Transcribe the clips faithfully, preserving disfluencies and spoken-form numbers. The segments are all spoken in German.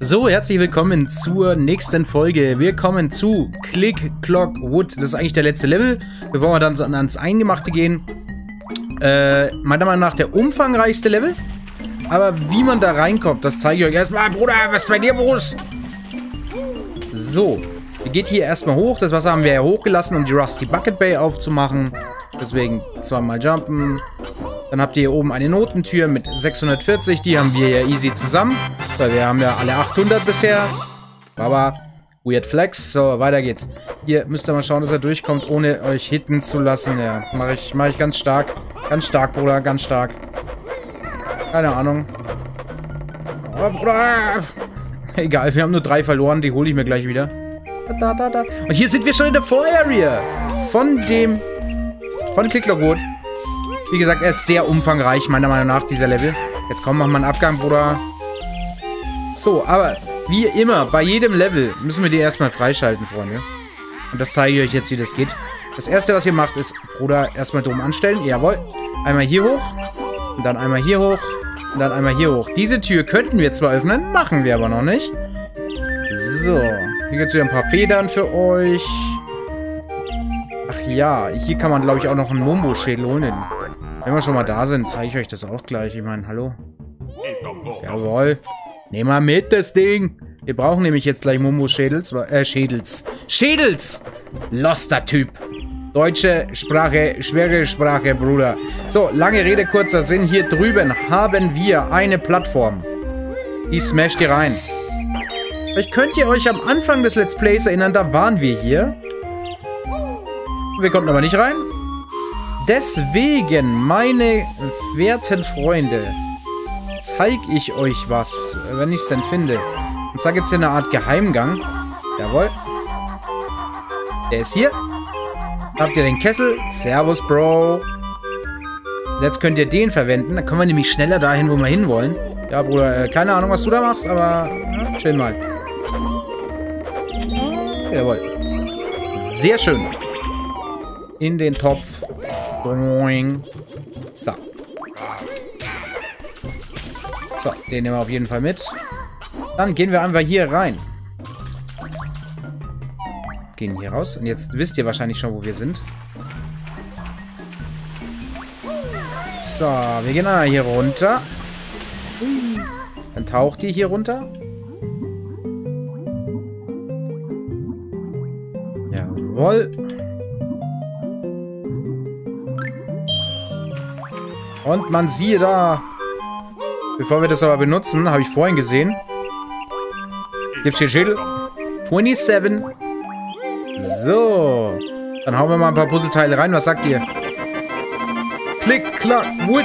So, herzlich willkommen zur nächsten Folge. Wir kommen zu Click Clock Wood. Das ist eigentlich der letzte Level, bevor wir dann ans Eingemachte gehen. Äh, meiner Meinung nach der umfangreichste Level. Aber wie man da reinkommt, das zeige ich euch erstmal. Bruder, was ist bei dir los? So, ihr geht hier erstmal hoch. Das Wasser haben wir ja hochgelassen, um die Rusty Bucket Bay aufzumachen. Deswegen zweimal jumpen. Dann habt ihr hier oben eine Notentür mit sechshundertvierzig. Die haben wir ja easy zusammen. Weil wir haben ja alle achthundert bisher. Aber weird flex. So, weiter geht's. Hier müsst ihr mal schauen, dass er durchkommt, ohne euch hitten zu lassen. Ja, mache ich, mach ich ganz stark. Ganz stark, Bruder. Ganz stark. Keine Ahnung. Oh, Bruder. Egal, wir haben nur drei verloren. Die hole ich mir gleich wieder. Da, da, da. Und hier sind wir schon in der Floor-Area. Von dem... Von Click Clock Wood. Wie gesagt, er ist sehr umfangreich, meiner Meinung nach, dieser Level. Jetzt komm, mach mal einen Abgang, Bruder. So, aber wie immer, bei jedem Level müssen wir die erstmal freischalten, Freunde. Und das zeige ich euch jetzt, wie das geht. Das Erste, was ihr macht, ist, Bruder, erstmal dumm anstellen. Jawohl. Einmal hier hoch. Und dann einmal hier hoch. Und dann einmal hier hoch. Diese Tür könnten wir zwar öffnen, machen wir aber noch nicht. So. Hier gibt es wieder ein paar Federn für euch. Ach ja, hier kann man, glaube ich, auch noch einen Mumboschädel holen. Wenn wir schon mal da sind, zeige ich euch das auch gleich. Ich meine, hallo. Jawohl. Nehmen wir mit, das Ding. Wir brauchen nämlich jetzt gleich Mumboschädels. Äh, Schädels. Schädels! Loster Typ. Deutsche Sprache, schwere Sprache, Bruder. So, lange Rede, kurzer Sinn. Hier drüben haben wir eine Plattform. Die smasht ihr rein. Vielleicht könnt ihr euch am Anfang des Let's Plays erinnern, da waren wir hier. Wir konnten aber nicht rein. Deswegen, meine werten Freunde, zeige ich euch was, wenn ich es denn finde. Und zwar gibt es hier eine Art Geheimgang. Jawohl. Der ist hier. Habt ihr den Kessel? Servus, Bro. Jetzt könnt ihr den verwenden. Dann kommen wir nämlich schneller dahin, wo wir hinwollen. Ja, Bruder, keine Ahnung, was du da machst, aber chill mal. Jawohl. Sehr schön. In den Topf. So. So, den nehmen wir auf jeden Fall mit. Dann gehen wir einfach hier rein. Gehen hier raus. Und jetzt wisst ihr wahrscheinlich schon, wo wir sind. So, wir gehen einmal hier runter. Dann taucht ihr hier runter. Jawohl. Und man sieht da, bevor wir das aber benutzen, habe ich vorhin gesehen, gibt es hier Schädel. siebenundzwanzig. So. Dann hauen wir mal ein paar Puzzleteile rein. Was sagt ihr? Click, Clack, Wood.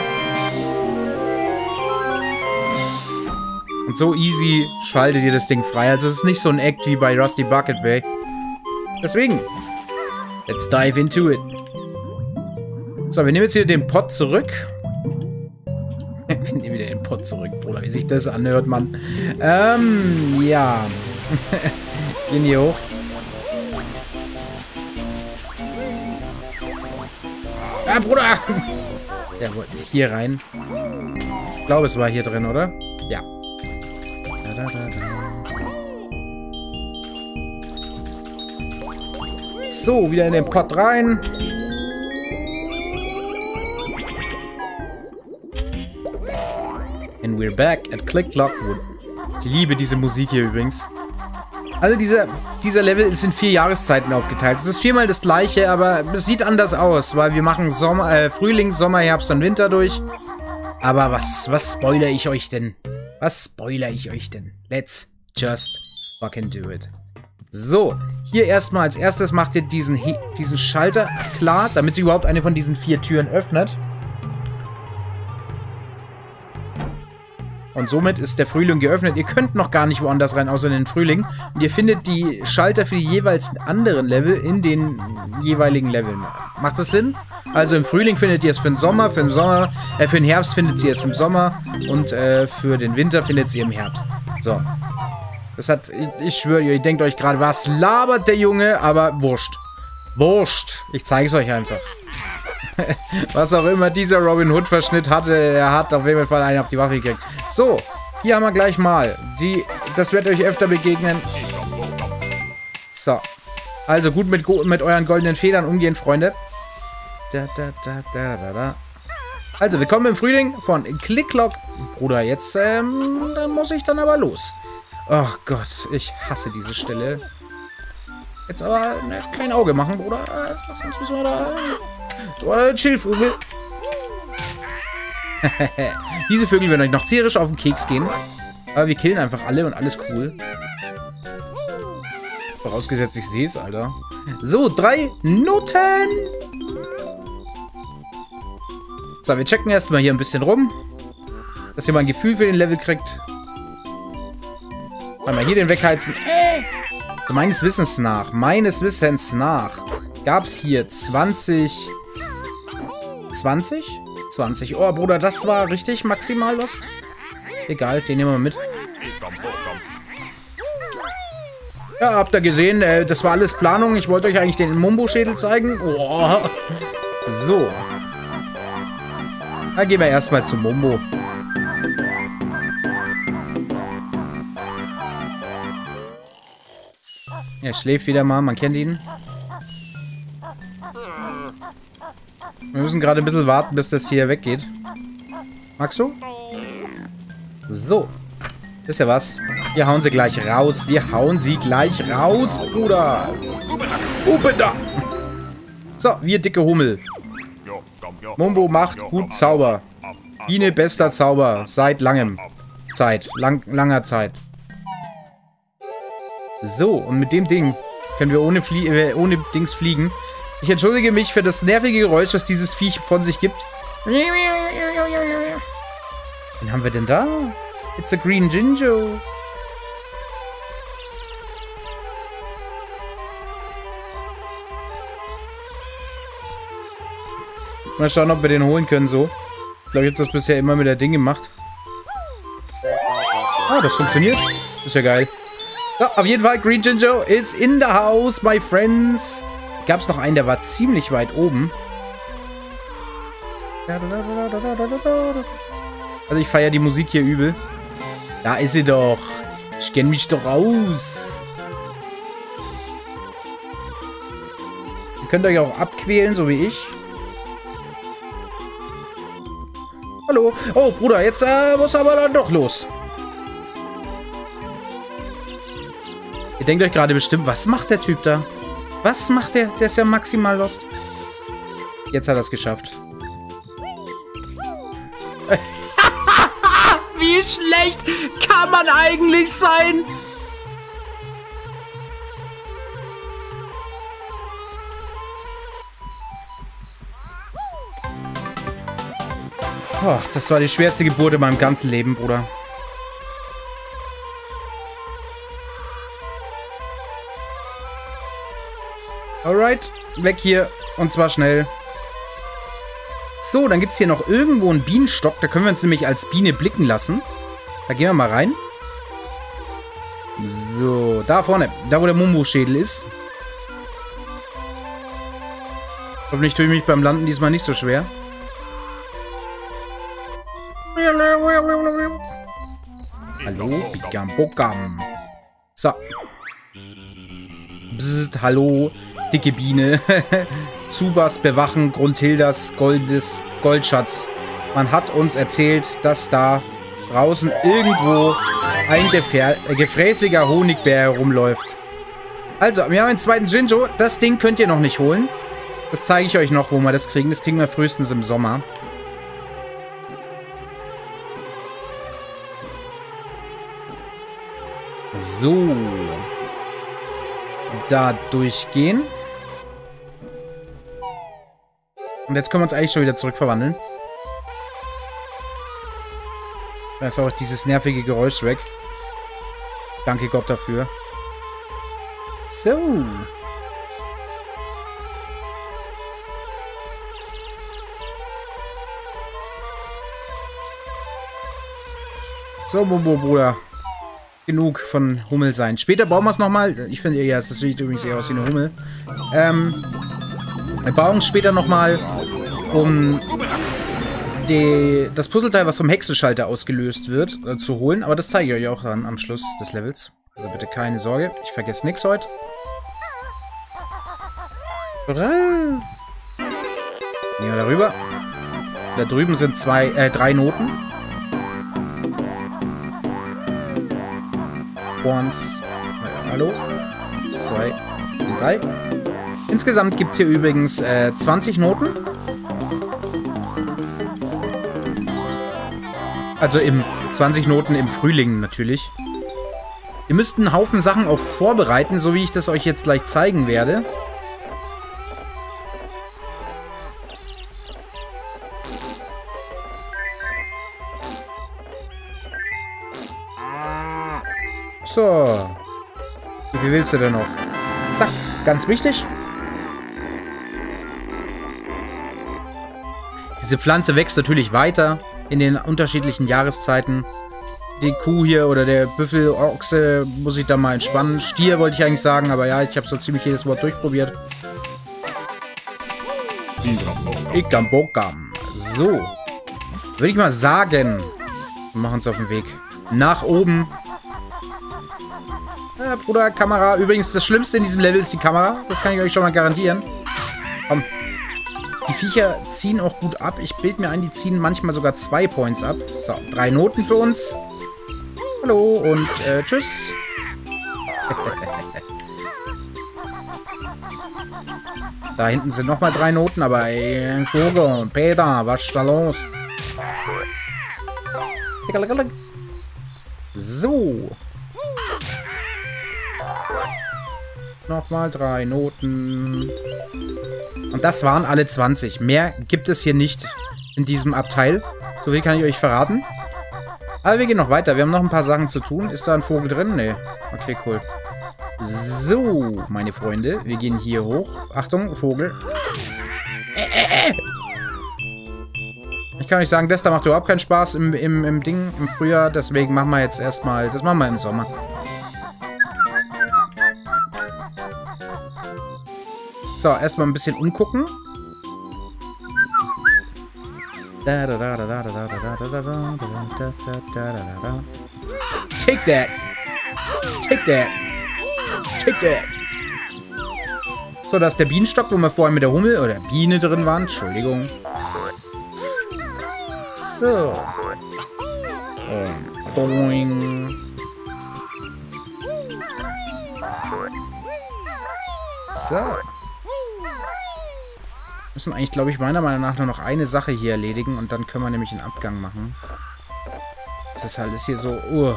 Und so easy schaltet ihr das Ding frei. Also es ist nicht so ein Act wie bei Rusty Bucket Bay. Deswegen. Let's dive into it. So, wir nehmen jetzt hier den Pot zurück. Wir nehmen wieder den Pot zurück, Bruder. Wie sich das anhört, Mann. Ähm, ja. Gehen hier hoch. Ah, Bruder! Der wollte nicht hier rein. Ich glaube, es war hier drin, oder? Ja. Da, da, da, da. So, wieder in den Pot rein. And we're back at Click Clock Wood. Ich liebe diese Musik hier übrigens. Also dieser, dieser Level ist in vier Jahreszeiten aufgeteilt. Es ist viermal das gleiche, aber es sieht anders aus, weil wir machen Sommer, äh, Frühling, Sommer, Herbst und Winter durch. Aber was, was spoilere ich euch denn? Was spoilere ich euch denn? Let's just fucking do it. So, hier erstmal als erstes macht ihr diesen, diesen Schalter klar, damit sie überhaupt eine von diesen vier Türen öffnet. Und somit ist der Frühling geöffnet. Ihr könnt noch gar nicht woanders rein, außer in den Frühling. Und ihr findet die Schalter für die jeweils anderen Level in den jeweiligen Leveln. Macht das Sinn? Also im Frühling findet ihr es für den Sommer, für den Sommer, äh, für den Herbst findet ihr es im Sommer und äh, für den Winter findet ihr im Herbst. So. Das hat, ich, ich schwöre, ihr denkt euch gerade, was labert der Junge, aber wurscht. Wurscht. Ich zeige es euch einfach. Was auch immer dieser Robin Hood-Verschnitt hatte, er hat auf jeden Fall einen auf die Waffe gekriegt. So, hier haben wir gleich mal die das wird euch öfter begegnen. So. Also gut mit, mit euren goldenen Federn umgehen, Freunde. Da, da, da, da, da, da. Also, willkommen im Frühling von Click Clock. Bruder, jetzt ähm, dann muss ich dann aber los. Oh Gott, ich hasse diese Stelle. Jetzt aber na, kein Auge machen, Bruder. Sonst müssen wir da... Oder Schilfvögel. Diese Vögel werden euch noch tierisch auf den Keks gehen. Aber wir killen einfach alle und alles cool. Vorausgesetzt, ich sehe es, Alter. So, drei Noten. So, wir checken erstmal hier ein bisschen rum. Dass ihr mal ein Gefühl für den Level kriegt. Einmal hier den wegheizen. Ey. Also meines Wissens nach, meines Wissens nach, gab es hier zwanzig... zwanzig? zwanzig? Oh, Bruder, das war richtig maximal Lust. Egal, den nehmen wir mit. Ja, habt ihr gesehen, äh, das war alles Planung. Ich wollte euch eigentlich den Mumboschädel zeigen. Oh. So. Dann gehen wir erstmal zu Mumbo. Er schläft wieder mal, man kennt ihn. Wir müssen gerade ein bisschen warten, bis das hier weggeht. Magst du? So. Ist ja was. Wir hauen sie gleich raus. Wir hauen sie gleich raus, Bruder. Upeda. So, wir dicke Hummel. Mumbo macht gut Zauber. Ine bester Zauber. Seit langem. Zeit. Lang, langer Zeit. So, und mit dem Ding können wir ohne, Flie äh, ohne Dings fliegen. Ich entschuldige mich für das nervige Geräusch, was dieses Viech von sich gibt. Wen haben wir denn da? It's a green Jinjo. Mal schauen, ob wir den holen können, so. Ich glaube, ich habe das bisher immer mit der Ding gemacht. Ah, das funktioniert. Ist ja geil. So, auf jeden Fall, Green Jinjo ist in the house, my friends. Gab es noch einen, der war ziemlich weit oben. Also ich feiere die Musik hier übel. Da ist sie doch. Ich kenne mich doch aus. Ihr könnt euch auch abquälen, so wie ich. Hallo. Oh, Bruder, jetzt äh, muss aber dann doch los. Ihr denkt euch gerade bestimmt, was macht der Typ da? Was macht der? Der ist ja maximal lost. Jetzt hat er es geschafft. Wie schlecht kann man eigentlich sein? Oh, das war die schwerste Geburt in meinem ganzen Leben, Bruder. Alright, weg hier. Und zwar schnell. So, dann gibt es hier noch irgendwo einen Bienenstock. Da können wir uns nämlich als Biene blicken lassen. Da gehen wir mal rein. So, da vorne. Da, wo der Mumboschädel ist. Hoffentlich tue ich mich beim Landen diesmal nicht so schwer. Hallo, Bigam Bogam. So. Bzzzt, hallo. Dicke Biene. Zubbas bewachen Gruntildas Goldes Goldschatz. Man hat uns erzählt, dass da draußen irgendwo ein äh, gefräßiger Honigbär herumläuft. Also, wir haben einen zweiten Jinjo. Das Ding könnt ihr noch nicht holen. Das zeige ich euch noch, wo wir das kriegen. Das kriegen wir frühestens im Sommer. So. Da durchgehen. Und jetzt können wir uns eigentlich schon wieder zurückverwandeln. Da ist auch dieses nervige Geräusch weg. Danke Gott dafür. So. So, Mumbo, Bruder. Genug von Hummel sein. Später bauen wir es nochmal. Ich finde, ja, das sieht übrigens eher aus wie eine Hummel. Ähm... Wir bauen später nochmal, um die, das Puzzleteil, was vom Hexenschalter ausgelöst wird, äh, zu holen. Aber das zeige ich euch auch dann am Schluss des Levels. Also bitte keine Sorge, ich vergesse nichts heute. Nehmen wir darüber. Da drüben sind zwei, äh, drei Noten. Eins, äh, hallo, zwei, drei. Insgesamt gibt es hier übrigens äh, zwanzig Noten. Also im zwanzig Noten im Frühling natürlich. Ihr müsst einen Haufen Sachen auch vorbereiten, so wie ich das euch jetzt gleich zeigen werde. So. Wie willst du denn noch? Zack, ganz wichtig. Diese Pflanze wächst natürlich weiter in den unterschiedlichen Jahreszeiten. Die Kuh hier oder der Büffel, Ochse, muss ich da mal entspannen. Stier wollte ich eigentlich sagen, aber ja, ich habe so ziemlich jedes Wort durchprobiert. Ikambokam. So. Würde ich mal sagen, wir machen uns auf den Weg nach oben. Ja, Bruder, Kamera. Übrigens, das Schlimmste in diesem Level ist die Kamera. Das kann ich euch schon mal garantieren. Komm. Die Viecher ziehen auch gut ab. Ich bilde mir ein, die ziehen manchmal sogar zwei Points ab. So, drei Noten für uns. Hallo und äh, tschüss. Da hinten sind nochmal drei Noten, aber ey, Vogel, Peter, was ist da los? So. Nochmal drei Noten. Und das waren alle zwanzig. Mehr gibt es hier nicht in diesem Abteil. So viel kann ich euch verraten. Aber wir gehen noch weiter. Wir haben noch ein paar Sachen zu tun. Ist da ein Vogel drin? Nee. Okay, cool. So, meine Freunde. Wir gehen hier hoch. Achtung, Vogel. Äh, äh, äh. Ich kann euch sagen, das da macht überhaupt keinen Spaß im, im, im Ding, im Frühjahr. Deswegen machen wir jetzt erstmal, das machen wir im Sommer. So, erstmal ein bisschen umgucken. Take that! Take that! Take that! So, da ist der Bienenstock, wo wir vorhin mit der Hummel oder Biene drin waren. Entschuldigung. So. Und boing. So. Wir müssen eigentlich, glaube ich, meiner Meinung nach nur noch eine Sache hier erledigen und dann können wir nämlich einen Abgang machen. Das ist alles hier so... Uh,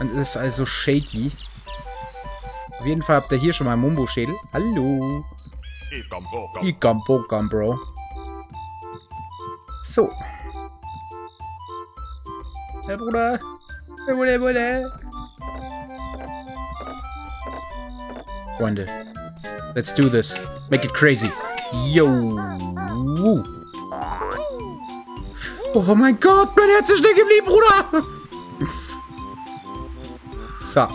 und das ist alles so shaky. Auf jeden Fall habt ihr hier schon mal einen Mumboschädel. Hallo. Ikambokam, Bro. So. Hey, Bruder. Hey, Bruder, Bruder. Freunde. Let's do this. Make it crazy. Yo. Oh mein Gott, mein Herz ist stehen geblieben, Bruder. So.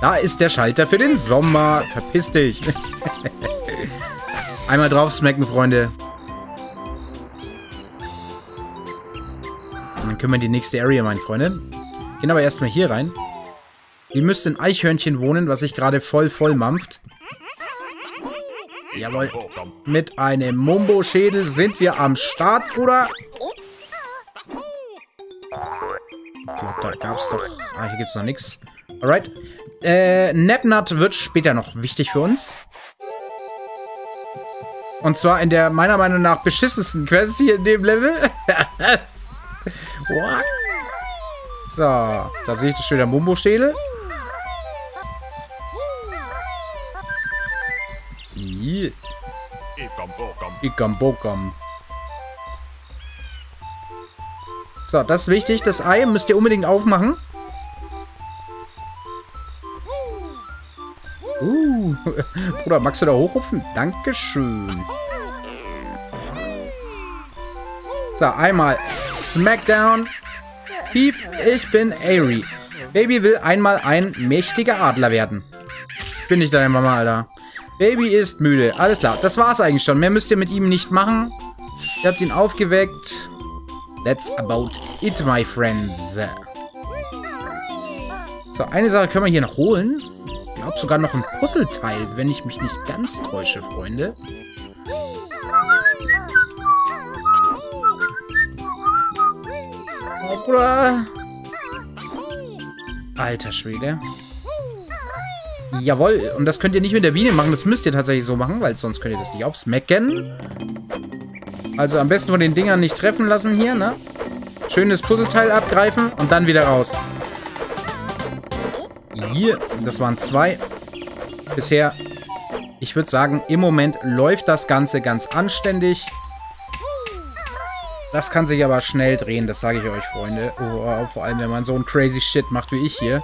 Da ist der Schalter für den Sommer. Verpiss dich. Einmal drauf smacken, Freunde. Und dann können wir in die nächste Area, meine Freunde. Gehen aber erstmal hier rein. Hier müsste ein Eichhörnchen wohnen, was sich gerade voll voll mampft. Jawohl. Mit einem Mumboschädel sind wir am Start, Bruder. Ich glaube, da gab's doch... Ah, hier gibt's noch nichts. Alright. Äh, Nabnut wird später noch wichtig für uns. Und zwar in der meiner Meinung nach beschissensten Quest hier in dem Level. What? So, da sehe ich das schon wieder Mumboschädel. Ikambokam. So, das ist wichtig. Das Ei müsst ihr unbedingt aufmachen. Uh. Bruder, magst du da hochhupfen? Dankeschön. So, einmal Smackdown. Piep, ich bin Aerie. Baby will einmal ein mächtiger Adler werden. Bin ich deine Mama, Alter. Baby ist müde. Alles klar. Das war's eigentlich schon. Mehr müsst ihr mit ihm nicht machen. Ihr habt ihn aufgeweckt. That's about it, my friends. So, eine Sache können wir hier noch holen. Ich glaube sogar noch ein Puzzleteil, wenn ich mich nicht ganz täusche, Freunde. Oder? Alter Schwede. Jawohl, und das könnt ihr nicht mit der Biene machen. Das müsst ihr tatsächlich so machen, weil sonst könnt ihr das nicht aufsmacken. Also am besten von den Dingern nicht treffen lassen hier, ne? Schönes Puzzleteil abgreifen und dann wieder raus. Hier, das waren zwei. Bisher, ich würde sagen, im Moment läuft das Ganze ganz anständig. Das kann sich aber schnell drehen, das sage ich euch, Freunde. Oh, vor allem, wenn man so einen crazy Shit macht wie ich hier.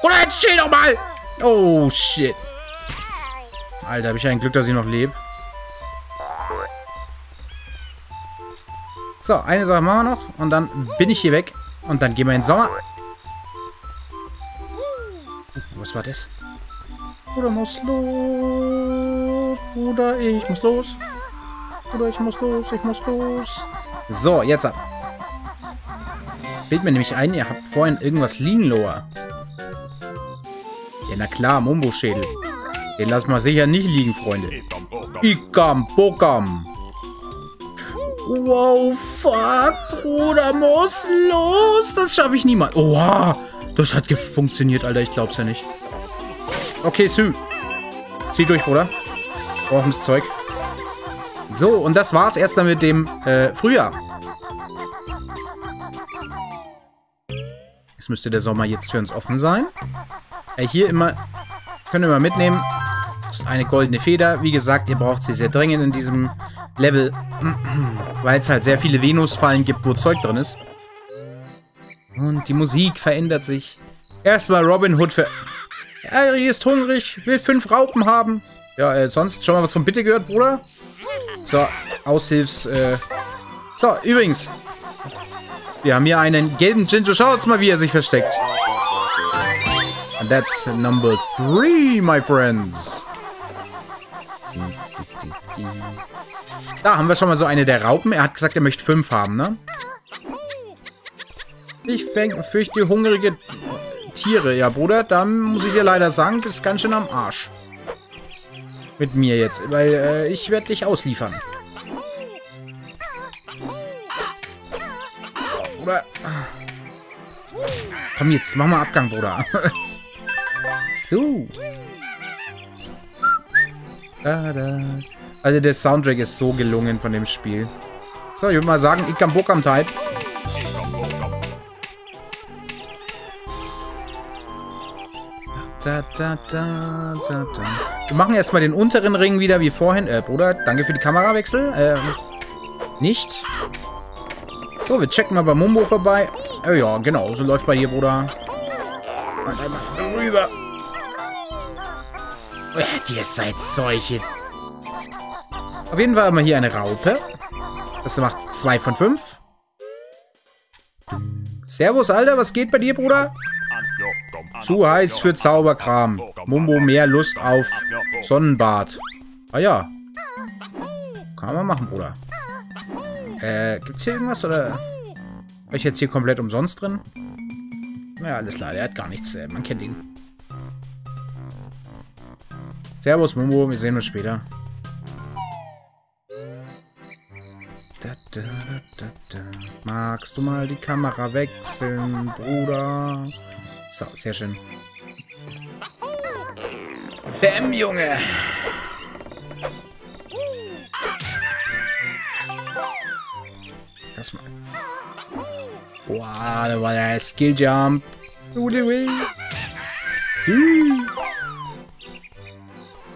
Bruder, jetzt chill doch mal! Oh, shit. Alter, habe ich ein Glück, dass ich noch lebe. So, eine Sache machen wir noch. Und dann bin ich hier weg. Und dann gehen wir in den Sommer. Uh, was war das? Bruder muss los. Bruder, ich muss los. Bruder, ich muss los. Ich muss los. So, jetzt ab. Bild mir nämlich ein, ihr habt vorhin irgendwas liegen, Loa. Ja, na klar, Mumboschädel. Den lassen wir sicher nicht liegen, Freunde. Ikam, Pokam. Wow, fuck, Bruder, muss los. Das schaffe ich niemals. Oh, wow. Das hat funktioniert, Alter. Ich glaub's ja nicht. Okay, Sü. Zieh durch, Bruder. Brauchen das Zeug. So, und das war's erst mal mit dem äh, Frühjahr. Jetzt müsste der Sommer jetzt für uns offen sein. Äh, hier immer... Können wir mal mitnehmen. Das ist eine goldene Feder. Wie gesagt, ihr braucht sie sehr dringend in diesem Level. Weil es halt sehr viele Venusfallen gibt, wo Zeug drin ist. Und die Musik verändert sich. Erstmal Robin Hood für... Er ist hungrig, will fünf Raupen haben. Ja, äh, sonst schon mal was von Bitte gehört, Bruder? So, Aushilfs... Äh so, übrigens. Wir haben hier einen gelben Jinjo. Schau jetzt mal, wie er sich versteckt. And that's number three, my friends. Da haben wir schon mal so eine der Raupen. Er hat gesagt, er möchte fünf haben, ne? Ich fürchte hungrige Tiere. Ja, Bruder, dann muss ich dir leider sagen, bist ganz schön am Arsch. Mit mir jetzt, weil äh, ich werde dich ausliefern. Bruder. Komm jetzt, mach mal Abgang, Bruder. So. Da, da. Also der Soundtrack ist so gelungen von dem Spiel. So, ich würde mal sagen, ich kann Bock am Teil. Da, da, da, da, da. Wir machen erstmal den unteren Ring wieder wie vorhin. Äh, Bruder, danke für die Kamerawechsel. Ähm, nicht. So, wir checken mal bei Mumbo vorbei. Äh, ja, genau, so läuft bei dir, Bruder. Und einmal rüber. Äh, ihr seid solche. Auf jeden Fall haben wir hier eine Raupe. Das macht zwei von fünf. Servus, Alter, was geht bei dir, Bruder? Zu heiß für Zauberkram. Mumbo mehr Lust auf Sonnenbad. Ah ja. Kann man machen, Bruder. Äh, gibt's hier irgendwas, oder? War ich jetzt hier komplett umsonst drin? Naja, alles klar, der hat gar nichts. Äh, man kennt ihn. Servus, Mumbo, wir sehen uns später. Da, da, da, da. Magst du mal die Kamera wechseln, Bruder? So, sehr schön. Bäm, Junge! Lass mal. Wow, da war der Skill-Jump.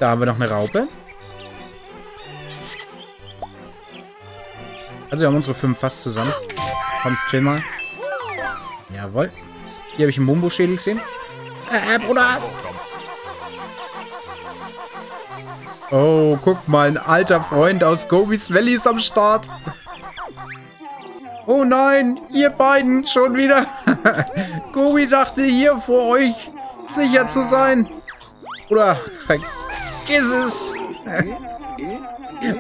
Da haben wir noch eine Raupe. Also wir haben unsere fünf fast zusammen. Kommt, chill mal. Jawohl. Hier habe ich einen Mumboschädel gesehen. Äh, Bruder! Oh, guck mal, ein alter Freund aus Gobi's Valley ist am Start. Oh nein, ihr beiden schon wieder. Gobi dachte hier vor euch sicher zu sein. Oder vergiss es.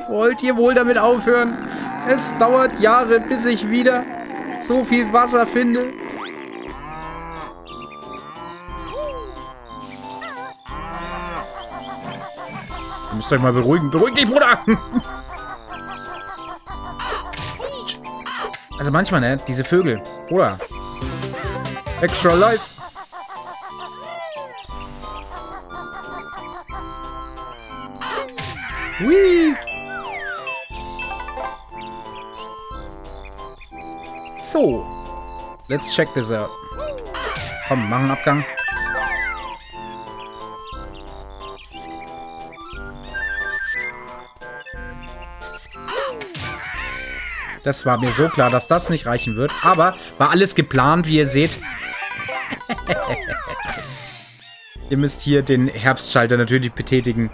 Wollt ihr wohl damit aufhören? Es dauert Jahre, bis ich wieder so viel Wasser finde. Ihr müsst euch mal beruhigen. Beruhig dich, Bruder! Also manchmal, ne? Diese Vögel. Bruder. Extra Life. Whee! So. Let's check this out. Komm, mach einen Abgang. Das war mir so klar, dass das nicht reichen wird. Aber war alles geplant, wie ihr seht. Ihr müsst hier den Herbstschalter natürlich betätigen,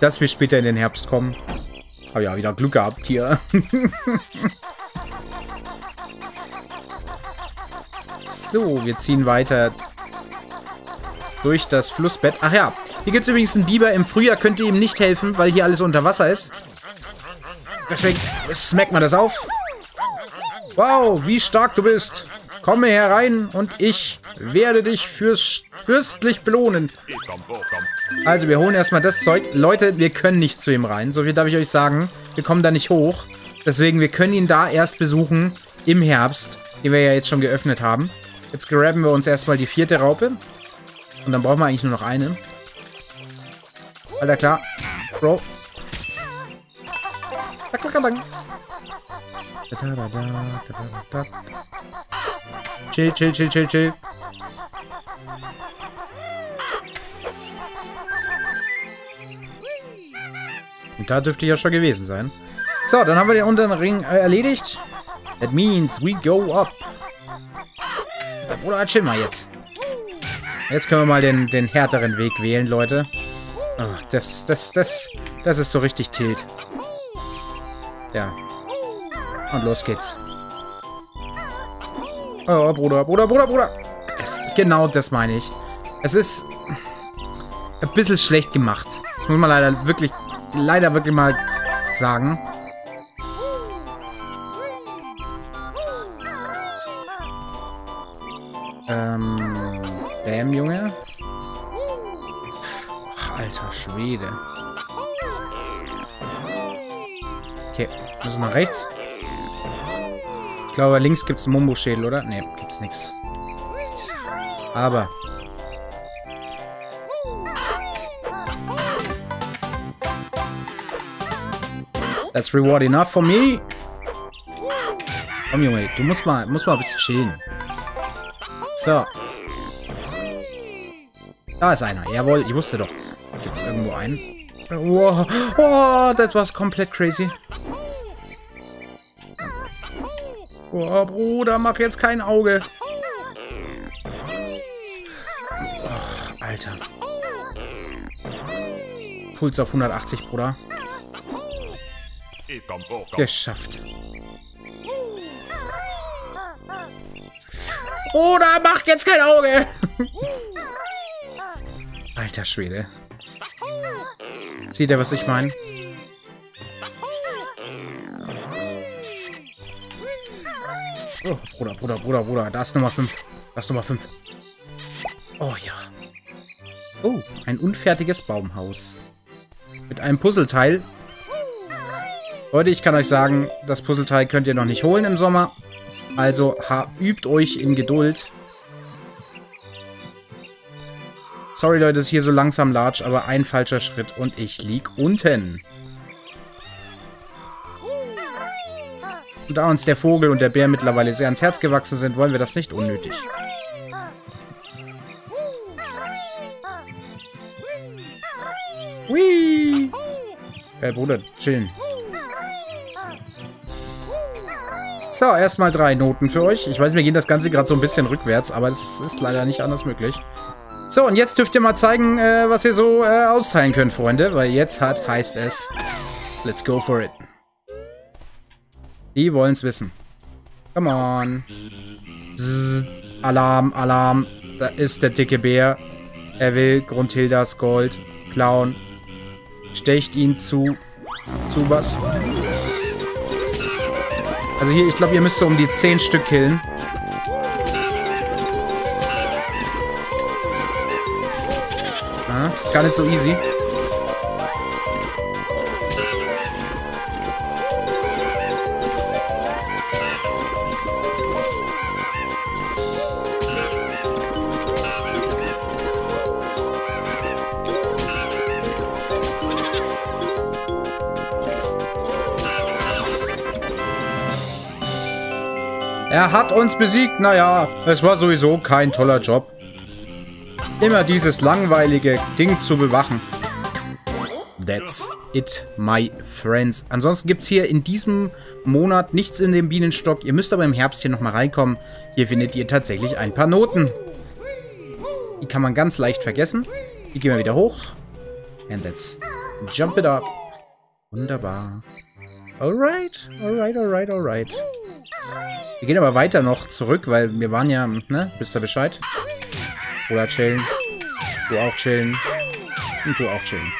dass wir später in den Herbst kommen. Hab ja wieder Glück gehabt hier. So, wir ziehen weiter durch das Flussbett. Ach ja, hier gibt es übrigens einen Biber. Im Frühjahr könnt ihr ihm nicht helfen, weil hier alles unter Wasser ist. Deswegen smackt man das auf. Wow, wie stark du bist. Komme herein und ich werde dich fürst, fürstlich belohnen. Also, wir holen erstmal das Zeug. Leute, wir können nicht zu ihm rein. So viel darf ich euch sagen. Wir kommen da nicht hoch. Deswegen, wir können ihn da erst besuchen im Herbst, den wir ja jetzt schon geöffnet haben. Jetzt graben wir uns erstmal die vierte Raupe. Und dann brauchen wir eigentlich nur noch eine. Alter, klar. Bro. Chill, chill, chill, chill, chill. Und da dürfte ich ja schon gewesen sein. So, dann haben wir den unteren Ring erledigt. That means we go up. Oder chill mal jetzt. Jetzt können wir mal den, den härteren Weg wählen, Leute. Oh, das, das, das, das ist so richtig tilt. Ja. Und los geht's. Oh, Bruder, Bruder, Bruder, Bruder. Das, genau das meine ich. Es ist ein bisschen schlecht gemacht. Das muss man leider wirklich, leider wirklich mal sagen. Ähm, bam, Junge. Ach, alter Schwede. Okay, müssen nach rechts. Ich glaube, links gibt es einen Mumboschädel, oder? Ne, gibt's nichts. Aber. That's reward enough for me. Komm, Junge, du musst mal, musst mal ein bisschen chillen. So. Da ist einer. Jawohl, ich wusste doch. Gibt's irgendwo einen? Wow, wow, das war komplett crazy. Oh, Bruder, mach jetzt kein Auge. Oh, Alter. Puls auf hundertachtzig, Bruder. Geschafft. Bruder, mach jetzt kein Auge. Alter Schwede. Seht ihr, was ich meine? Oh, Bruder, Bruder, Bruder, Bruder. Da ist Nummer fünf. Da ist Nummer fünf. Oh ja. Oh, ein unfertiges Baumhaus. Mit einem Puzzleteil. Leute, ich kann euch sagen, das Puzzleteil könnt ihr noch nicht holen im Sommer. Also ha, übt euch in Geduld. Sorry, Leute, dass ich hier so langsam latsch, aber ein falscher Schritt und ich lieg unten. Und da uns der Vogel und der Bär mittlerweile sehr ans Herz gewachsen sind, wollen wir das nicht unnötig. Hui! Hey, Bruder, chillen. So, erstmal drei Noten für euch. Ich weiß, wir gehen das Ganze gerade so ein bisschen rückwärts, aber das ist leider nicht anders möglich. So, und jetzt dürft ihr mal zeigen, äh, was ihr so äh, austeilen könnt, Freunde, weil jetzt hat, heißt es, let's go for it. Die wollen's wissen. Come on. Bzzz. Alarm, Alarm. Da ist der dicke Bär. Er will Gruntildas Gold klauen. Stecht ihn zu. Zubbas. Also hier, ich glaube, ihr müsst so um die zehn Stück killen. Ja, das ist gar nicht so easy. Er hat uns besiegt. Naja, es war sowieso kein toller Job. Immer dieses langweilige Ding zu bewachen. That's it, my friends. Ansonsten gibt es hier in diesem Monat nichts in dem Bienenstock. Ihr müsst aber im Herbst hier nochmal reinkommen. Hier findet ihr tatsächlich ein paar Noten. Die kann man ganz leicht vergessen. Die gehen wir wieder hoch. And let's jump it up. Wunderbar. Alright, alright, alright, alright. Wir gehen aber weiter noch zurück, weil wir waren ja, ne? Wisst ihr Bescheid? Oder chillen. Du auch chillen. Und du auch chillen.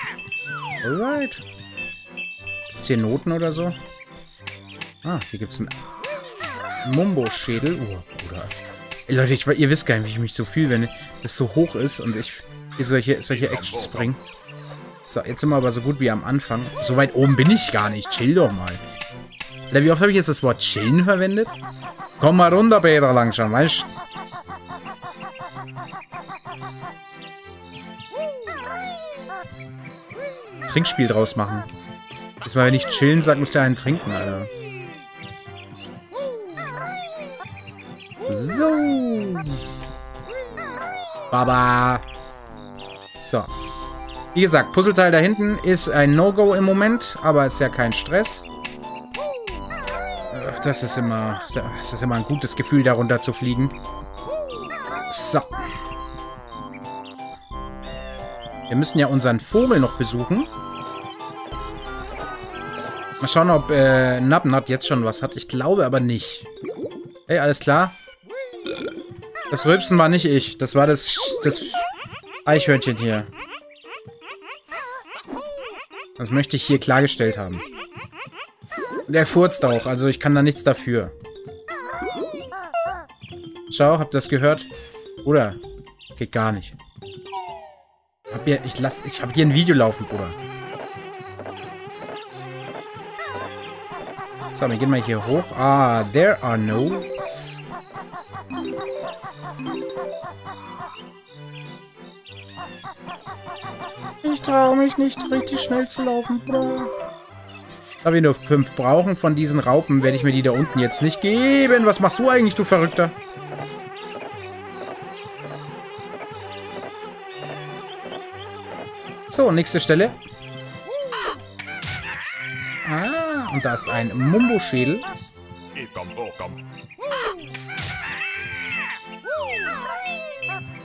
Alright. Gibt's hier Noten oder so? Ah, hier gibt's einen Mumboschädel. Oh, Bruder. Ey, Leute, ich, ihr wisst gar nicht, wie ich mich so fühle, wenn das so hoch ist und ich hier solche, solche Actions bringe. So, jetzt sind wir aber so gut wie am Anfang. So weit oben bin ich gar nicht. Chill doch mal. Wie oft habe ich jetzt das Wort chillen verwendet? Komm mal runter, Peter, langsam, weißt du? Trinkspiel draus machen. Ist mal, wenn ich chillen sage, muss der einen trinken, Alter. So. Baba. So. Wie gesagt, Puzzleteil da hinten ist ein No-Go im Moment, aber ist ja kein Stress. Das ist immer, das ist immer ein gutes Gefühl, darunter zu fliegen. So. Wir müssen ja unseren Vogel noch besuchen. Mal schauen, ob äh, Nabnut jetzt schon was hat. Ich glaube aber nicht. Hey, alles klar? Das Rülpsen war nicht ich. Das war das, das Eichhörnchen hier. Das möchte ich hier klargestellt haben. Der furzt auch, also ich kann da nichts dafür. Schau, habt ihr das gehört? Oder? Geht gar nicht. Hab hier, ich lass, ich hab hier ein Video laufen, Bruder. So, wir gehen mal hier hoch. Ah, there are notes. Ich traue mich nicht, richtig schnell zu laufen, Bruder. Da wir nur fünf brauchen von diesen Raupen, werde ich mir die da unten jetzt nicht geben. Was machst du eigentlich, du Verrückter? So, nächste Stelle. Ah, und da ist ein Mumboschädel.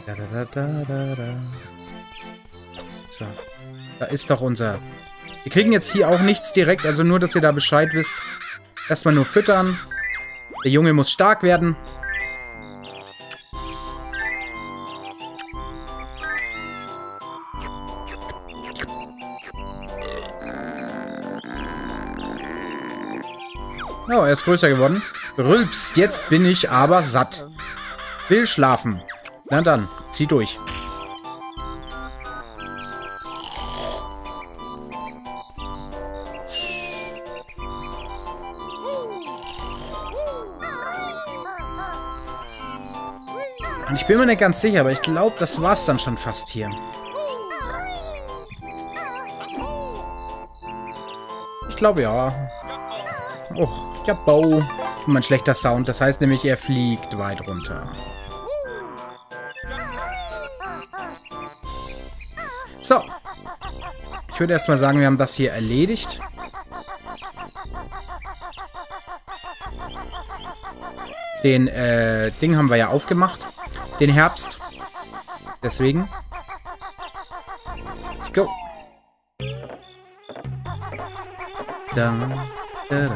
Da, da, da, da, da. So, da ist doch unser... Wir kriegen jetzt hier auch nichts direkt, also nur, dass ihr da Bescheid wisst. Erstmal nur füttern. Der Junge muss stark werden. Oh, er ist größer geworden. Rülps, jetzt bin ich aber satt. Will schlafen. Na dann, zieh durch. Ich bin mir nicht ganz sicher, aber ich glaube, das war's dann schon fast hier. Ich glaube, ja. Oh, ja, Bau. Immer ein schlechter Sound. Das heißt nämlich, er fliegt weit runter. So. Ich würde erstmal sagen, wir haben das hier erledigt. Den äh, Ding haben wir ja aufgemacht. Den Herbst. Deswegen. Let's go. Da, da,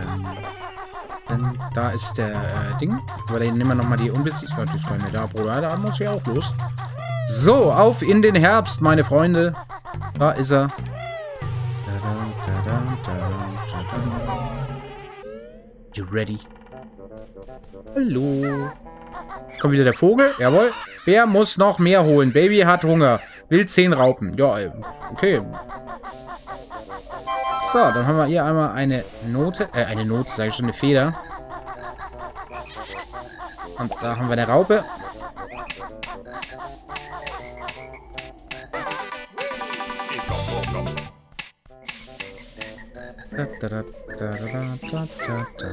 da. Da ist der äh, Ding. Aber dann nehmen wir nochmal die Unbesiegbar. Die ist bei mir da, Bruder. Da muss ich auch los. So, auf in den Herbst, meine Freunde. Da ist er. You ready? Hallo. Kommt wieder der Vogel. Jawohl. Bär muss noch mehr holen. Baby hat Hunger. Will zehn Raupen. Ja, okay. So, dann haben wir hier einmal eine Note. Äh, eine Note, sage ich schon, eine Feder. Und da haben wir eine Raupe. Da, da, da, da, da, da, da.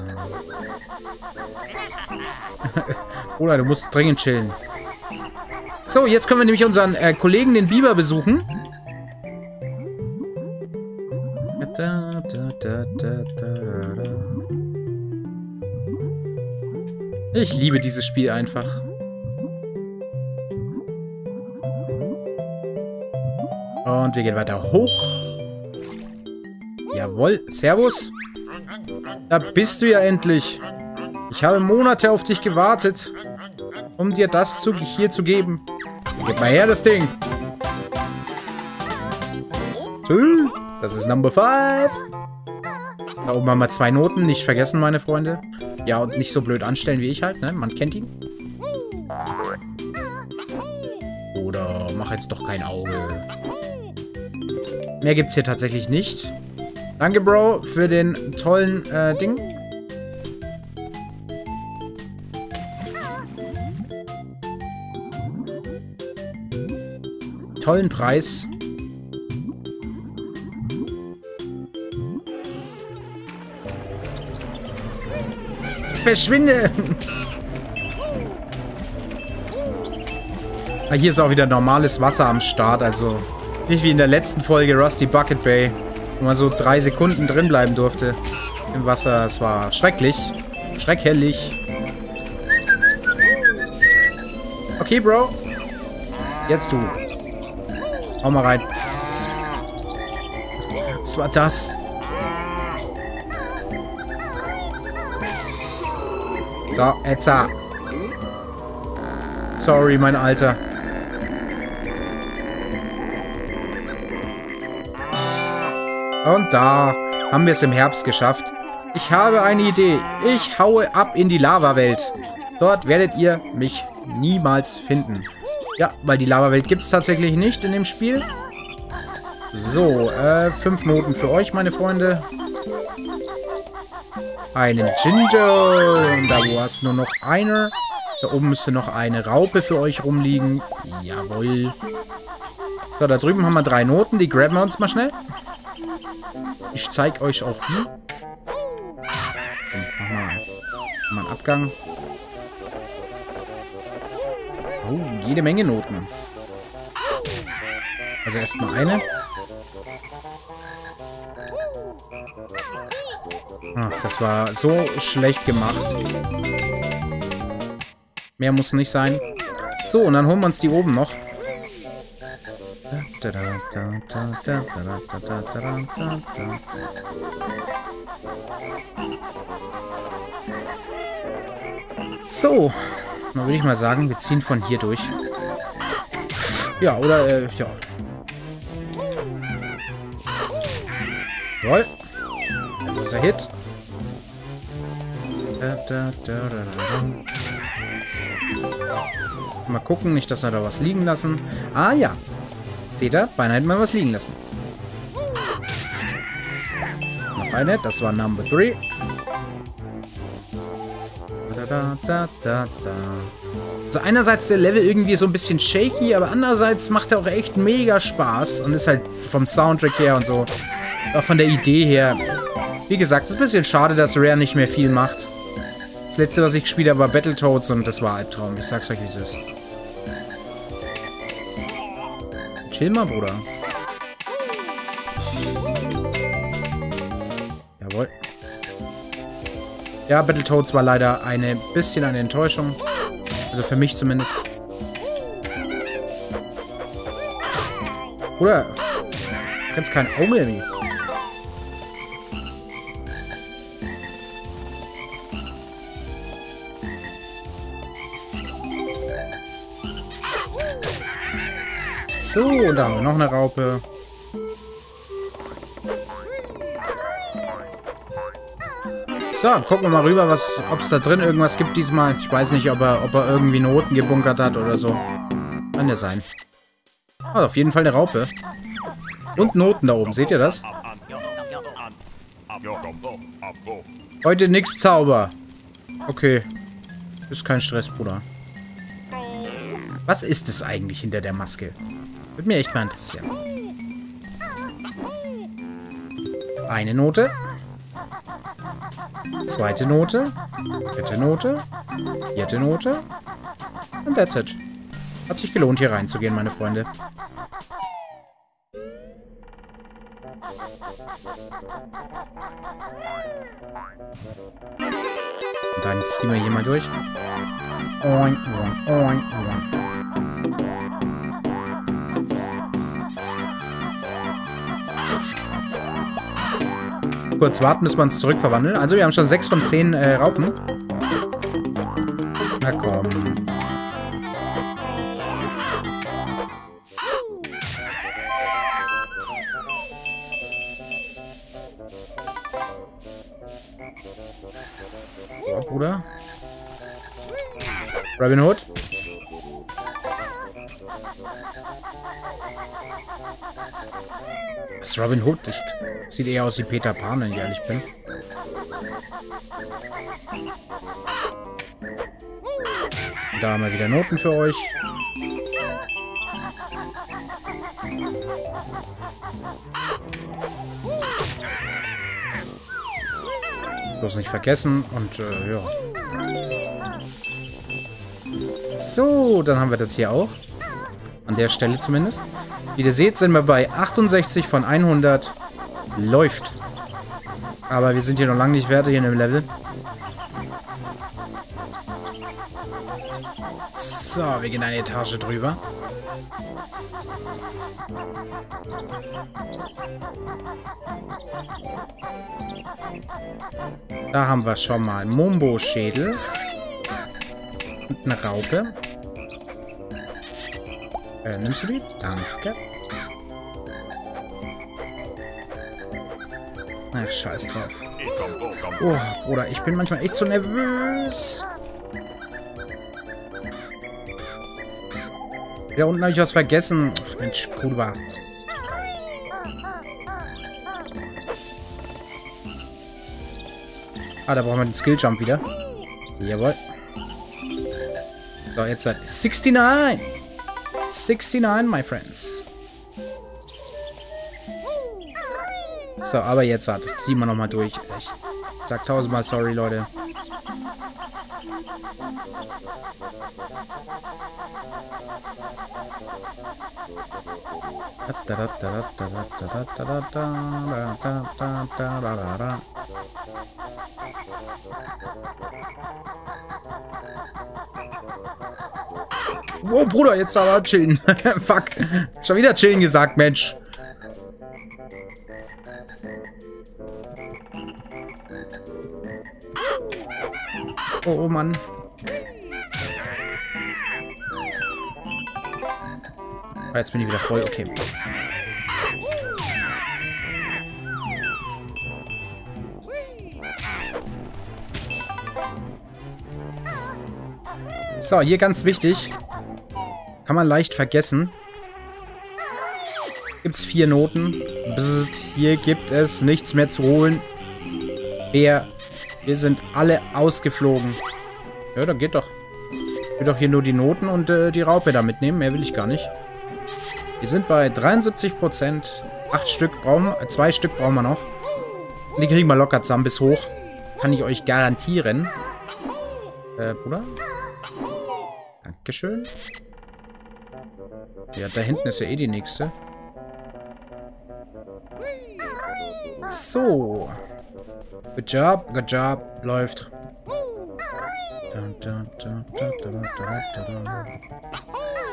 Oder du musst dringend chillen. So, jetzt können wir nämlich unseren äh, Kollegen, den Biber, besuchen. Da, da, da, da, da, da. Ich liebe dieses Spiel einfach. Und wir gehen weiter hoch. Jawohl, servus. Da bist du ja endlich. Ich habe Monate auf dich gewartet, um dir das zu, hier zu geben. Gib mal her, das Ding. Das ist Number five. Da oben haben wir zwei Noten. Nicht vergessen, meine Freunde. Ja, und nicht so blöd anstellen wie ich halt, ne? Man kennt ihn. Oder mach jetzt doch kein Auge. Mehr gibt's hier tatsächlich nicht. Danke, Bro, für den tollen äh, Ding. Tollen Preis. Verschwinde! Ah, hier ist auch wieder normales Wasser am Start, also nicht wie in der letzten Folge Rusty Bucket Bay. Mal so drei Sekunden drin bleiben durfte im Wasser. Es war schrecklich. Schreckherrlich. Okay, Bro. Jetzt du. Hau mal rein. Was war das? So, Etza. Sorry, mein Alter. Und da haben wir es im Herbst geschafft. Ich habe eine Idee. Ich haue ab in die Lava-Welt. Dort werdet ihr mich niemals finden. Ja, weil die Lava-Welt gibt es tatsächlich nicht in dem Spiel. So, äh, fünf Noten für euch, meine Freunde. Einen Jinjo. Und da war es nur noch eine. Da oben müsste noch eine Raupe für euch rumliegen. Jawohl. So, da drüben haben wir drei Noten. Die graben wir uns mal schnell. Ich zeige euch auch hier. Und mach mal, mach mal einen Abgang. Oh, jede Menge Noten. Also erstmal eine. Ach, das war so schlecht gemacht. Mehr muss nicht sein. So, und dann holen wir uns die oben noch. So, dann würde ich mal sagen, wir ziehen von hier durch. Ja, oder, äh, ja. Jawohl. Das ist ein Hit. Mal gucken, nicht, dass wir da was liegen lassen. Ah, ja. Seht ihr? Beinahe hätten wir was liegen lassen. Noch eine. Das war Number drei. Also einerseits der Level irgendwie so ein bisschen shaky, aber andererseits macht er auch echt mega Spaß. Und ist halt vom Soundtrack her und so, auch von der Idee her. Wie gesagt, ist ein bisschen schade, dass Rare nicht mehr viel macht. Das letzte, was ich gespielt habe, war Battletoads und das war Albtraum. Ich sag's euch, wie es ist. Chill mal, Bruder. Jawohl. Ja, Battletoads war leider ein bisschen eine Enttäuschung. Also für mich zumindest. Bruder, du kannst kein Auge nehmen. So, und da haben wir noch eine Raupe. So, gucken wir mal rüber, ob es da drin irgendwas gibt diesmal. Ich weiß nicht, ob er, ob er irgendwie Noten gebunkert hat oder so. Kann ja sein. Ah, auf jeden Fall eine Raupe. Und Noten da oben, seht ihr das? Heute nix Zauber. Okay. Ist kein Stress, Bruder. Was ist es eigentlich hinter der Maske? Würde mir echt mal interessieren. Eine Note. Zweite Note. Dritte Note. Vierte Note. Und that's it. Hat sich gelohnt, hier reinzugehen, meine Freunde. Und dann ziehen wir hier mal durch. Oink, oink, oink, oink. Kurz warten, bis wir uns zurückverwandeln. Also, wir haben schon sechs von zehn äh, Raupen. Na komm. So, Bruder. Robin Hood. Das ist Robin Hood. Ich, sieht eher aus wie Peter Pan, wenn ich ehrlich bin. Und da haben wir wieder Noten für euch. Bloß nicht vergessen und äh, ja. So, dann haben wir das hier auch. An der Stelle zumindest. Wie ihr seht, sind wir bei achtundsechzig von hundert. Läuft. Aber wir sind hier noch lange nicht fertig in dem Level. So, wir gehen eine Etage drüber. Da haben wir schon mal Mumboschädel. Und eine Raupe. Äh, nimmst du die? Danke. Ach, scheiß drauf. Oh, Bruder, ich bin manchmal echt so nervös. Da unten habe ich was vergessen. Ach, Mensch, Bruder. Ah, da brauchen wir den Skilljump wieder. Jawohl. So, jetzt halt neunundsechzig. neunundsechzig, my friends. So, aber jetzt halt. Jetzt ziehen wir nochmal durch. Ich sag tausendmal sorry, Leute. Wow, Bruder, jetzt aber chillen. Fuck. Schon wieder chillen gesagt, Mensch. Oh, oh Mann. Jetzt bin ich wieder voll. Okay. So, hier ganz wichtig. Kann man leicht vergessen. Gibt es vier Noten. Bzzz, hier gibt es nichts mehr zu holen. Wir, wir sind alle ausgeflogen. Ja, dann geht doch. Ich will doch hier nur die Noten und äh, die Raupe da mitnehmen. Mehr will ich gar nicht. Wir sind bei dreiundsiebzig Prozent. Acht Stück brauchen wir. Zwei Stück brauchen wir noch. Die kriegen wir locker zusammen bis hoch. Kann ich euch garantieren. Äh, Bruder? Dankeschön. Ja, da hinten ist ja eh die nächste. So. Good job, good job. Läuft.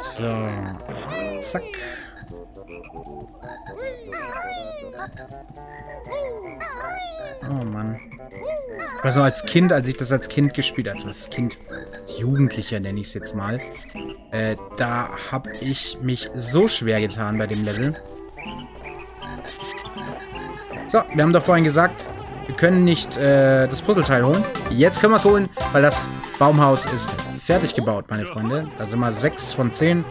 So. Zack. Oh Mann. Ich war so als Kind, als ich das als Kind gespielt habe, also als Kind, als Jugendlicher nenne ich es jetzt mal, äh, da habe ich mich so schwer getan bei dem Level. So, wir haben doch vorhin gesagt, Wir können nicht äh, das Puzzleteil holen. Jetzt können wir es holen, weil das Baumhaus ist fertig gebaut, meine Freunde. Da sind wir sechs von zehn.